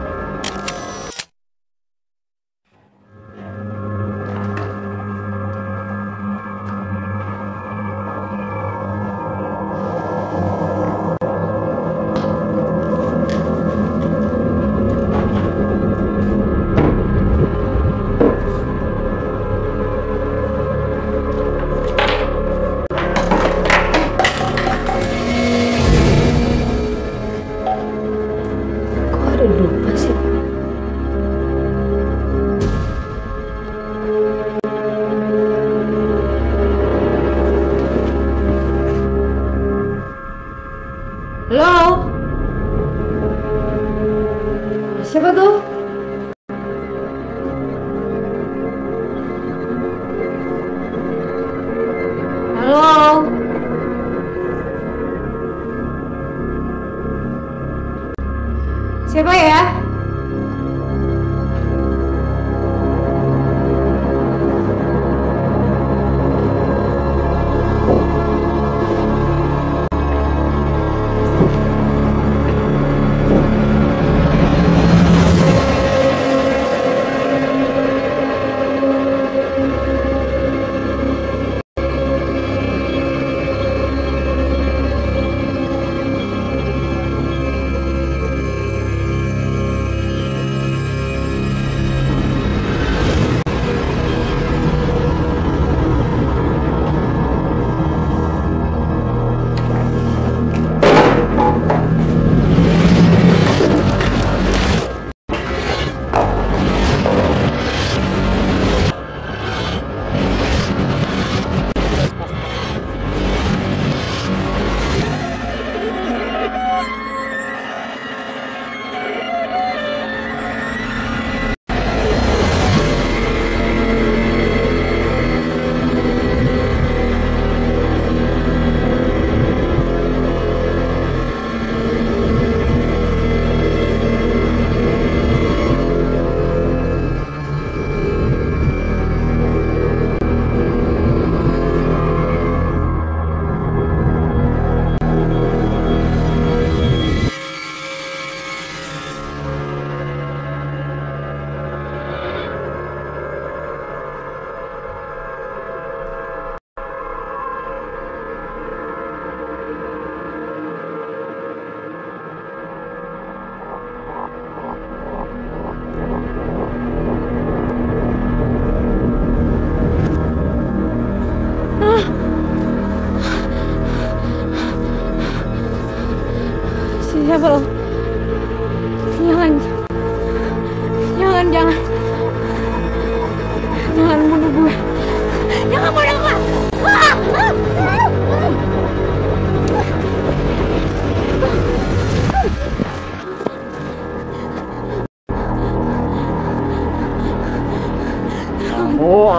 Siapa ya?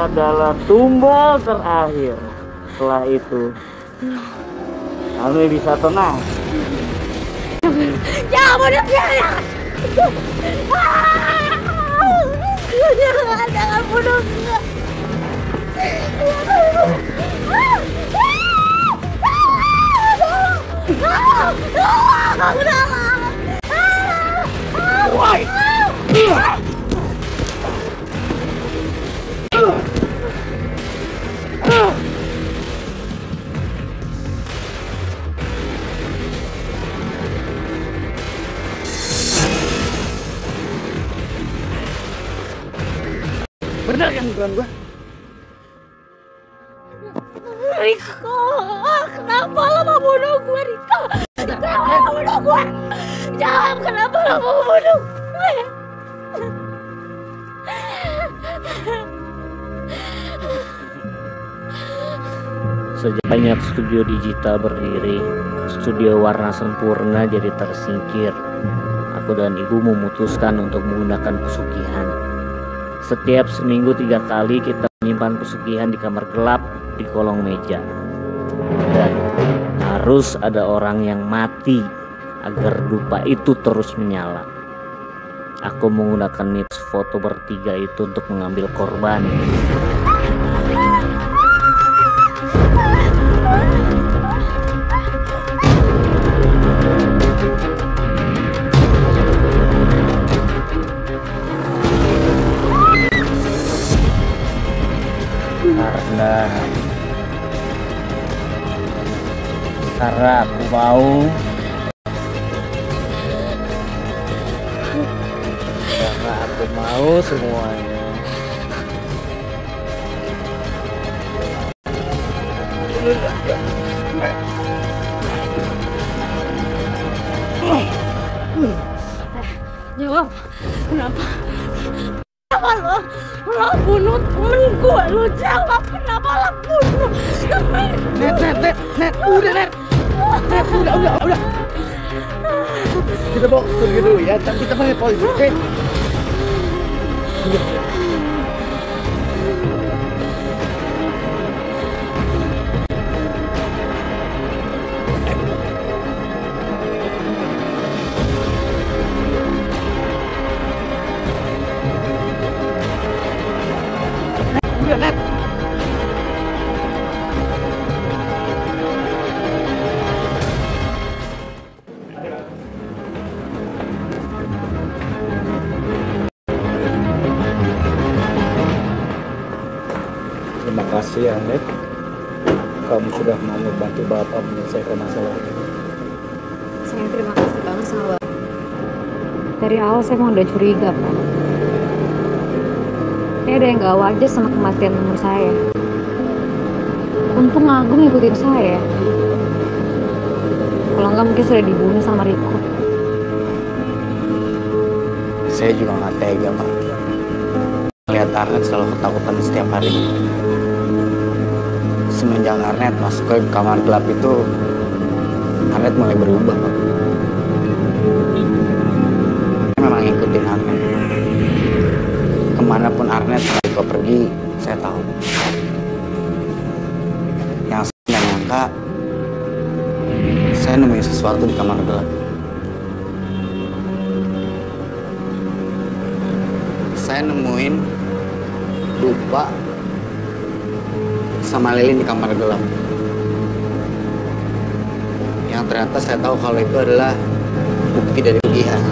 adalah tumbal terakhir. Setelah itu kami bisa tenang. Ya ampun, ya jangan, jangan bunuh. Woi! Bener kan bukan gua? Riko, kenapa lo mau bunuh gue, Riko? Kenapa lo mau bunuh gue? Jangan, kenapa lo mau bunuh gue? Sejak banyak studio digital berdiri, studio warna sempurna jadi tersingkir. Aku dan ibu memutuskan untuk menggunakan pesugihan. Setiap seminggu tiga kali kita menyimpan pesugihan di kamar gelap di kolong meja, dan harus ada orang yang mati agar dupa itu terus menyala. Aku menggunakan nits foto bertiga itu untuk mengambil korban. Karena karena aku mau karena aku mau semuanya jawab. Kenapa kenapa lo lo bunuh temen gue? Lo jawab, kenapa lo bunuh temen gue? Net, net, net, net, udah net net, udah, udah, udah kita bawa ke studio dulu ya, tapi kita panggil polisi, oke? Okay? Terima kasih Arnet, kamu sudah mau membantu Bapak menyelesaikan masalah ini. Saya terima kasih banget sama Bapak. Dari awal saya mau udah curiga, Pak. Saya ada yang gak wajar sama kematian teman saya. Untung Agung ngikutin saya. Kalau enggak mungkin sudah dibunuh sama Riko. Saya juga gak tega, Pak. Lihat Arnet selalu ketakutan setiap hari. Semenjak Arnet masuk ke kamar gelap itu, Arnet mulai berubah, Pak. Saya memang ngikutin Arnet. Kemanapun Arnet kalau pergi, saya tahu. Yang saya nggak nyangka, saya nemuin sesuatu di kamar gelap. Saya nemuin dupa sama lilin di kamar gelap. Yang ternyata saya tahu kalau itu adalah bukti dari pesugihan.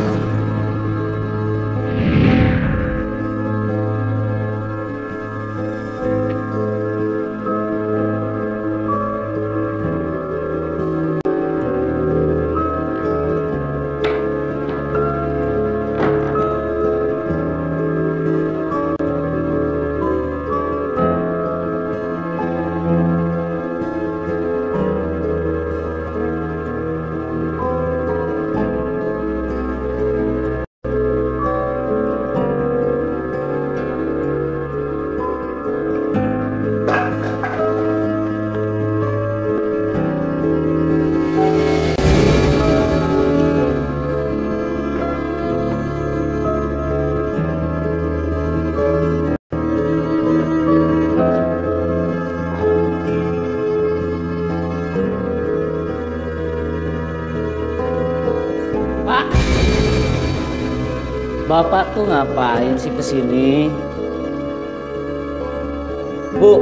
Bapak tuh ngapain sih kesini? Bu,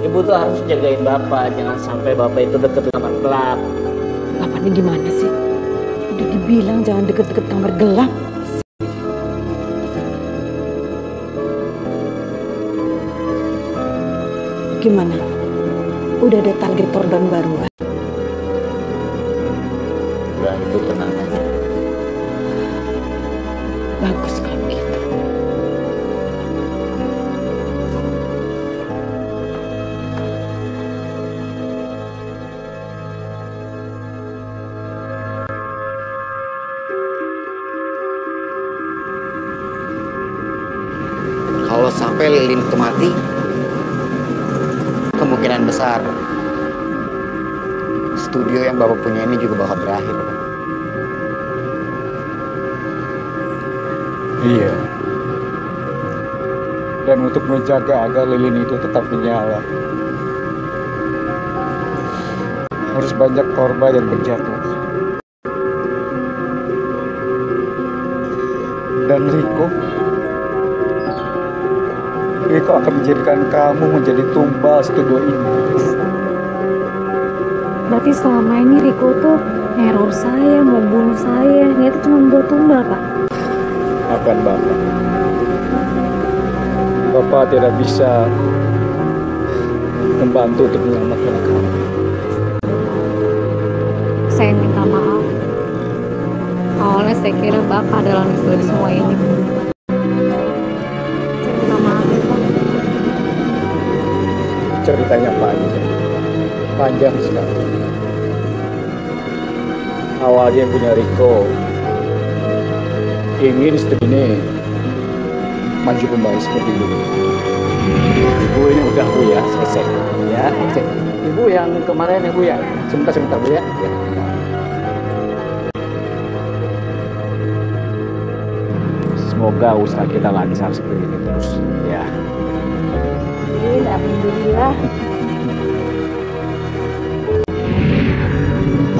ibu tuh harus jagain bapak, jangan sampai bapak itu deket kamar gelap. Bapaknya gimana sih? Udah dibilang jangan deket-deket kamar gelap. Gimana? Udah ada target tordon baru? Udah, itu tenang aja. Bagus kalau gitu. Kalau sampai lilin itu mati, kemungkinan besar studio yang Bapak punya ini juga bakal berakhir. Iya. Dan untuk menjaga agar lilin itu tetap menyala, harus banyak korban yang berjatuh. Dan Riko, Riko akan menjadikan kamu menjadi tumbal studio ini. Berarti selama ini Riko tuh neror saya, mau bunuh saya, dia tuh cuma buat tumbal, Pak. Maafkan Bapak, Bapak tidak bisa membantu untuk menyelamatkan kamu. Saya minta maaf. Awalnya saya kira Bapak adalah misteri semua ini. Saya minta maaf ya, Pak. Ceritanya panjang, panjang sekali. Awalnya yang punya Riko ingin istri ini maju kembali seperti dulu. Ibu ini udah Bu ya, selesai ya. Ibu yang kemarin ya Bu ya, sebentar sebentar Bu ya. Ya. Semoga usaha kita lancar seperti ini terus ya. Alhamdulillah.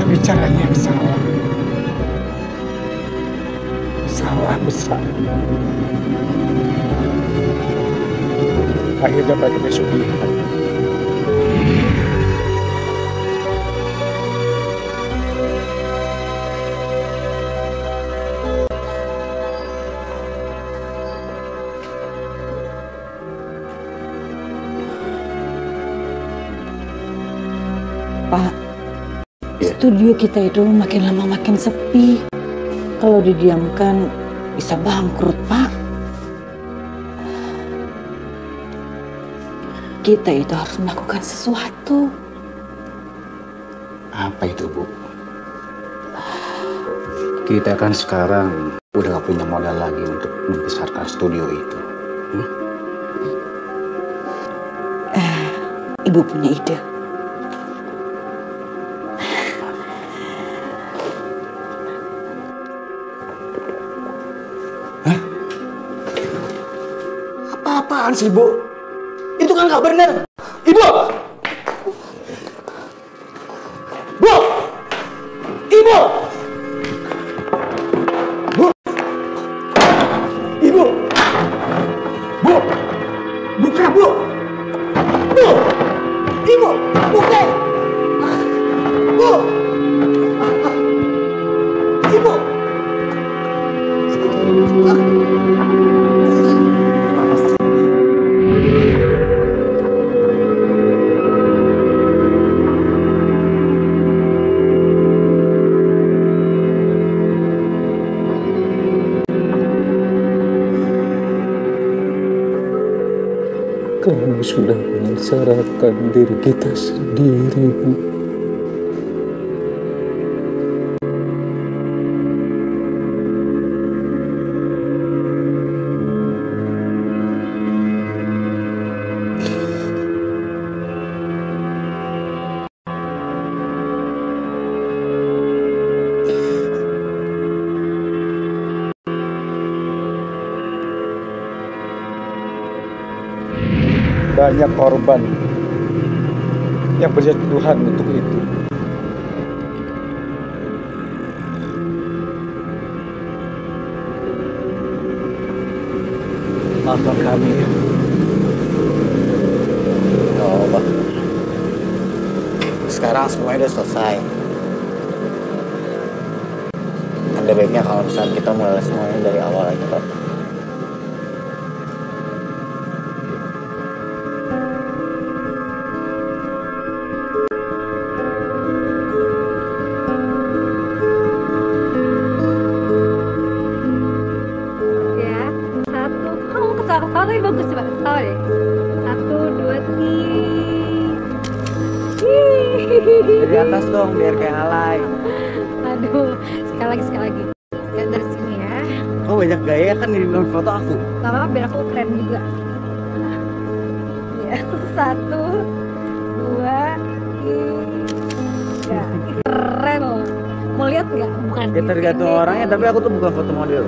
Tapi caranya yang salah. Salah besar. Akhirnya pada besok ini Pak, yeah. Studio kita itu makin lama makin sepi. Kalau didiamkan bisa bangkrut, Pak. Kita itu harus melakukan sesuatu. Apa itu, Bu? Kita kan sekarang udah gak punya modal lagi untuk membesarkan studio itu. Hmm? Eh, Ibu punya ide. Sih, Bu. Itu kan nggak benar. Ibu! Bu! Ibu! Bu! Ibu! Bu! Buka, Bu! Bu! Ibu! Buka! Bu! Ibu! Kamu sudah menyengsarakan diri kita sendiri, Bu. Banyak korban yang berjatuhan untuk itu. maafkan kami. Ya Allah, sekarang semuanya udah selesai. Ada baiknya kalau misalnya kita mulai semuanya dari awal lagi, Pak. Di atas dong, biar kayak alay. Aduh, sekali lagi, sekali lagi. Sekali dari sini ya. Kau banyak gaya kan di dalam foto aku. Gak apa-apa, biar aku keren juga. Ya, satu, dua, tiga. Keren loh. Mau lihat nggak? Bukan. Ya tergantung orangnya, tapi aku tuh bukan foto model.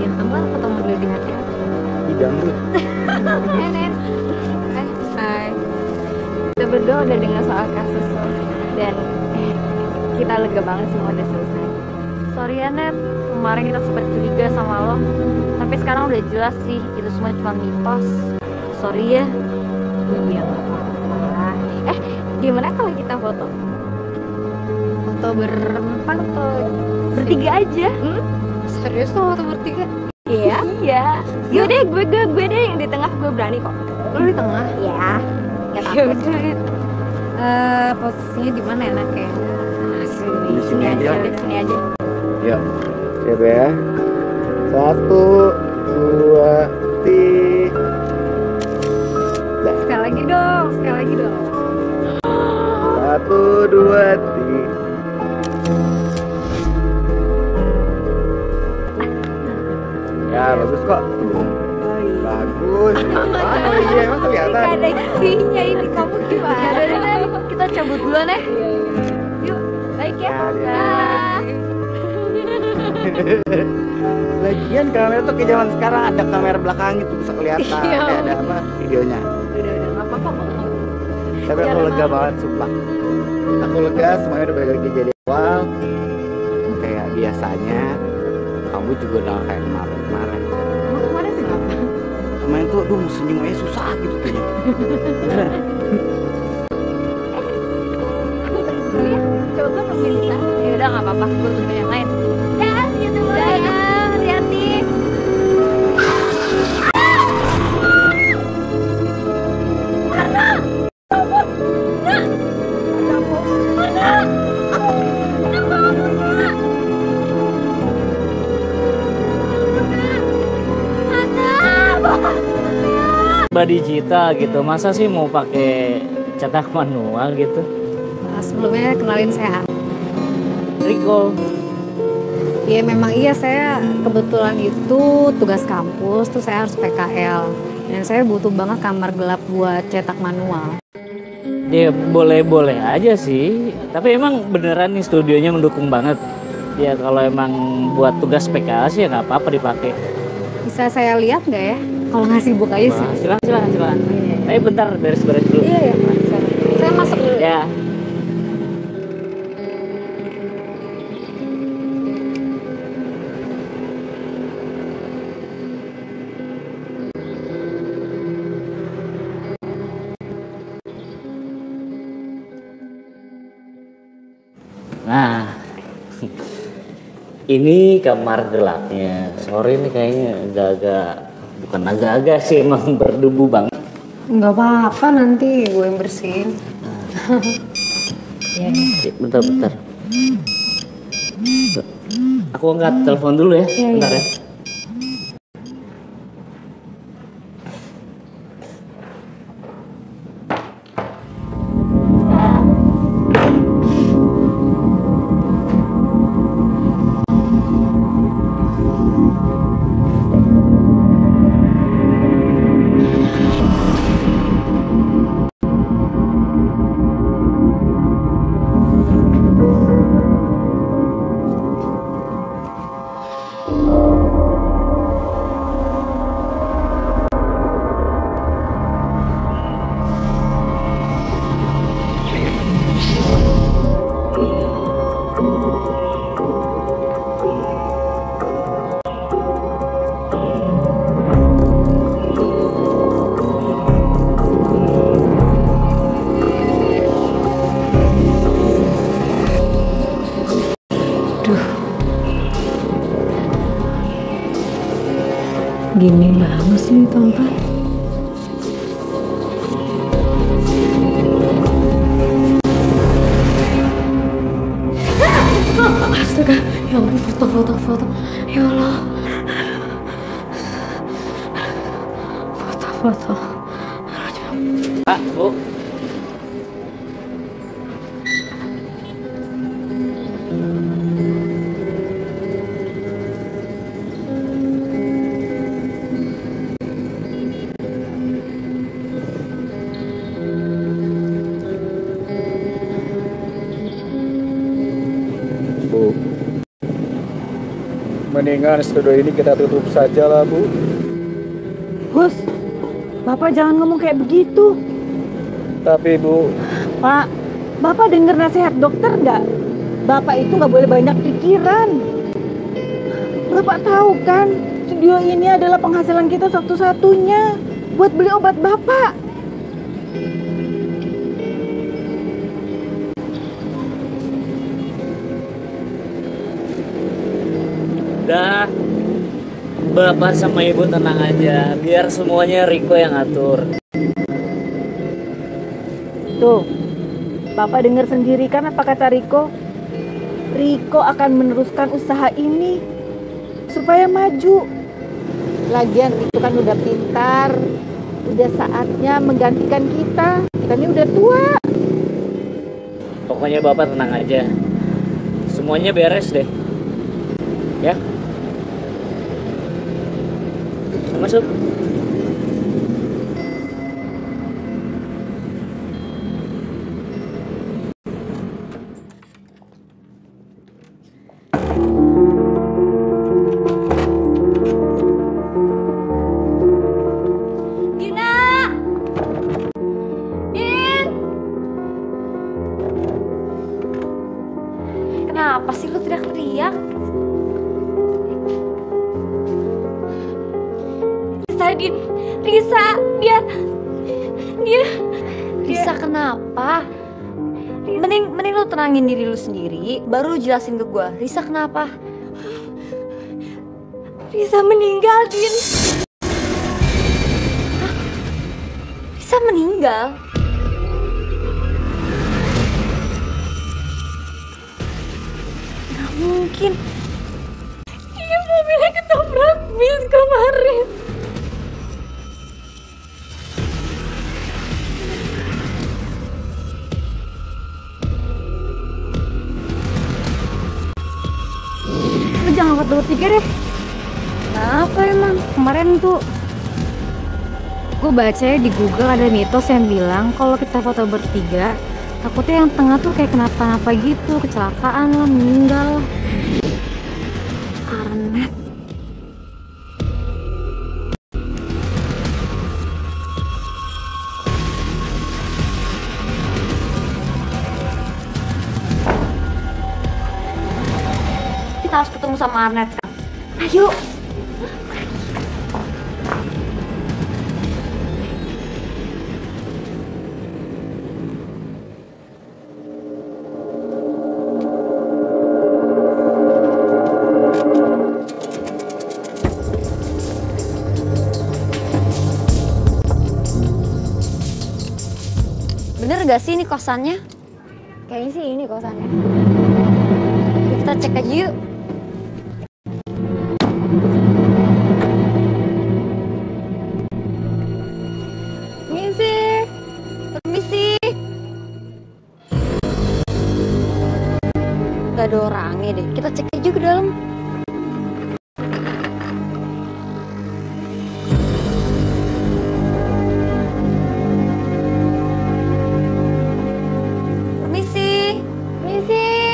Yang kamu kan foto model di hati aku. Hidang tuh. Nenek. Eh, hai. Kita berdua udah dengar soal kasus dan eh, kita lega banget semua udah selesai. Sorry ya Net, kemarin kita sempat curiga sama lo, tapi sekarang udah jelas sih itu semua cuma mitos. Sorry ya. Iya nggak apa-apa. Eh, gimana kalau kita foto? Foto berempat atau bertiga aja? Hmm? Serius lo foto bertiga? Iya. Iya. Yaudah, gue gue gue deh yang di tengah, gue berani kok. Lo di tengah? Iya. Nggak takut. Uh, posisinya di mana enak ya? Di sini aja. Di sini aja. Yuk, coba ya. Satu, dua, tiga. Sekali lagi dong, sekali lagi dong. Satu, dua, tiga. Ya bagus kok. Bagus. Ah iya, emang kelihatan. Ada isinya ini, kamu gimana? Kita cabut duluan ya. Yuk, baik ya. Lagian kamera tuh ke zaman sekarang ada kamera belakang itu bisa kelihatan. Ada apa videonya? Udah, udah, nggak apa-apa. Tapi aku lega banget, sumpah. Aku lega, semuanya udah balik lagi jadi awal. Kayak biasanya, kamu juga udah kayak kemarin kemarin. Kemarin tuh apa? Kemarin tuh, aduh senyum aja susah gitu kayaknya. Ya udah, gak apa-apa, gue tunggu yang lain. Ya, gitu dulu. Jangan, hati-hati. Mana? Mana? Mana? Aku, kenapa aku gak? Mana? Mana? Digital gitu, masa sih mau pakai cetak manual gitu? Sebelumnya kenalin saya Riko. Ya memang iya, saya kebetulan itu tugas kampus tuh saya harus P K L dan saya butuh banget kamar gelap buat cetak manual. Ya boleh-boleh aja sih, tapi emang beneran nih studionya mendukung banget. Ya kalau emang buat tugas P K L sih ya nggak apa-apa dipakai. Bisa saya lihat nggak ya? Kalau nggak sibuk aja sih. Silahkan, silahkan, silahkan. Iya, iya. Tapi bentar, beres-beres dulu. Iya, iya. Saya masuk dulu. Ya. Nah, ini kamar gelapnya. Sorry nih kayaknya agak-agak, bukan agak-agak sih, emang berdebu banget. Nggak apa-apa, nanti gue yang bersihin. Nah. Ya, bentar-bentar. Aku angkat telepon dulu ya, ya bentar ya. ya. Oh. Gini banget sih tonton. Astaga, ya ampun, foto-foto-foto. Ya Allah. Foto-foto. Ah, Bu. Mendingan studio ini kita tutup saja lah, Bu. Bos, Bapak jangan ngomong kayak begitu. Tapi, Bu. Pak, Bapak dengar nasihat dokter nggak? Bapak itu nggak boleh banyak pikiran. Bapak tahu kan, studio ini adalah penghasilan kita satu-satunya buat beli obat Bapak. Udah, Bapak sama Ibu tenang aja, biar semuanya Riko yang atur. Tuh, Bapak dengar sendiri kan apa kata Riko? Riko akan meneruskan usaha ini supaya maju. Lagian itu kan udah pintar, udah saatnya menggantikan kita. Kita ini udah tua. Pokoknya Bapak tenang aja, semuanya beres deh, ya. Masuk. Dina, Din, kenapa sih lu tidak teriak? Din, Risa, dia, dia, Risa dia. Kenapa? Risa. Mending, mending lu tenangin diri lu sendiri, baru lu jelasin ke gua. Risa kenapa? Risa meninggal, Din. Hah? Risa meninggal? Gak mungkin. Iya, mobilnya ketabrak bis kemarin. Dua tiga deh. Kenapa emang? Kemarin tuh gue baca di Google ada mitos yang bilang kalau kita foto bertiga, takutnya yang tengah tuh kayak kenapa-napa gitu, kecelakaan lah, meninggal lah. Arnet. Harus ketemu sama Arnet. Ayo. Bener gak sih ini kosannya? Kayaknya sih ini kosannya. Kita cek aja yuk. Gak ada orangnya deh, kita cek aja ke dalam. Permisi, permisi.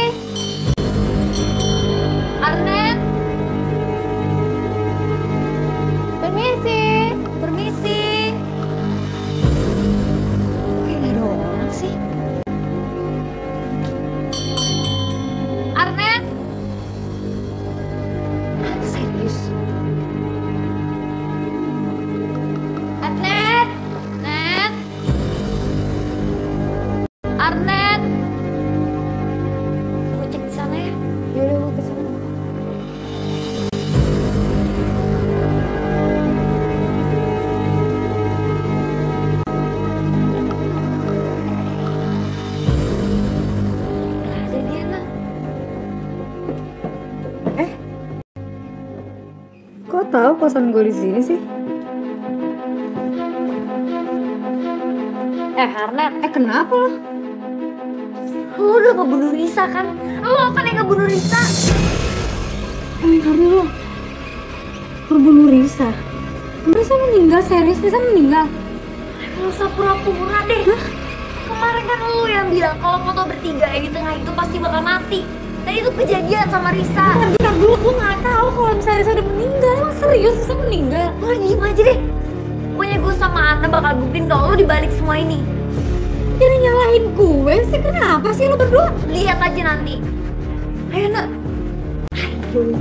tahu kosan gue di sini sih? Eh Arnet, eh kenapa lo? Lo udah ngebunuh Risa kan? Lo kan yang ngebunuh Risa? Eh Arnet lo, ngebunuh Risa? Risa meninggal, serius Risa meninggal? Lo usah pura-pura deh. Hah? Kemarin kan lo yang bilang kalau foto bertiga yang di tengah itu pasti bakal mati. Tadi itu kejadian sama Risa. Bentar dulu, gue gak tau kalau misalnya Risa udah meninggal. Emang serius Risa meninggal? Lo diem aja deh. Pokoknya gue sama Ana bakal buktiin kalau lo dibalik semua ini. Jangan nyalahin gue sih, kenapa sih lo berdua? Lihat aja nanti. Ayo nak. Ayo.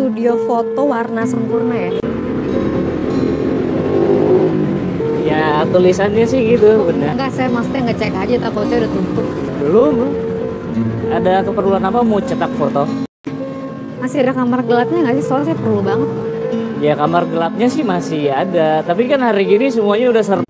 Studio foto warna sempurna ya? Ya tulisannya sih gitu, benar. Enggak, saya maksudnya ngecek aja takutnya udah tutup. Belum. Ada keperluan apa mau cetak foto? Masih ada kamar gelapnya nggak sih? Soalnya saya perlu banget. Ya kamar gelapnya sih masih ada, tapi kan hari gini semuanya udah serba.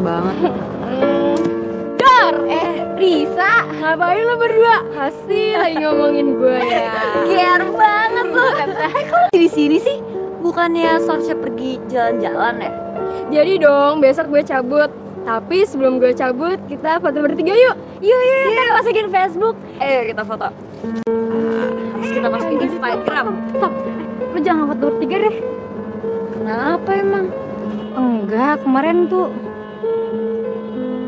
Banget. Hmm. Dor! Eh, Risa, ngapain lo berdua? Pasti lagi ngomongin gue ya. Gear banget lo. Eh, kok di sini sih? Bukannya seharusnya pergi jalan-jalan ya? Jadi dong, besok gue cabut. Tapi sebelum gue cabut, kita foto bertiga yuk. Yuk, yuk, kita masukin Facebook. Eh, kita foto. Terus kita masukin Instagram. Stop, lo jangan foto bertiga deh. Kenapa emang? Enggak, kemarin tuh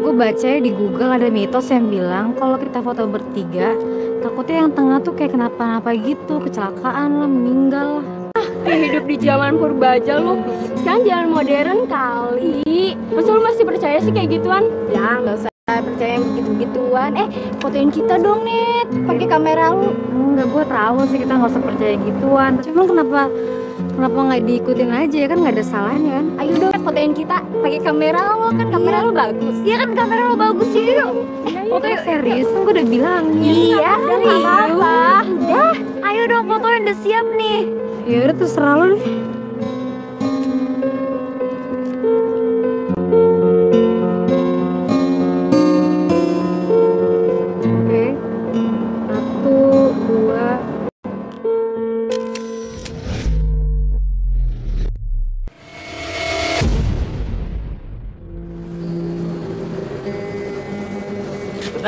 gue baca di Google ada mitos yang bilang kalau kita foto bertiga takutnya yang tengah tuh kayak kenapa-napa gitu, kecelakaan lah, meninggal lah. Ah, hidup di zaman purba aja lu, kan jalan modern kali. Masa lu masih percaya sih kayak gituan? Ya nggak usah percaya yang begitu-begituan. Eh fotoin kita dong Net, pakai kamera lu. Enggak, gue tahu sih kita nggak usah percaya gituan. Cuman kenapa kenapa nggak diikutin aja ya, kan nggak ada salahnya kan? Ayo dong fotoin kita pakai kamera lo, kan kamera iya, lo bagus. Iya kan kamera lo bagus sih. Iya, eh, fotoin serius, kan gue udah bilang. Iya, udah nggak apa-apa. Udah, ayo dong fotoin, udah siap nih. Ya udah terserah lo deh. Oke, satu, dua.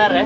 benar ya.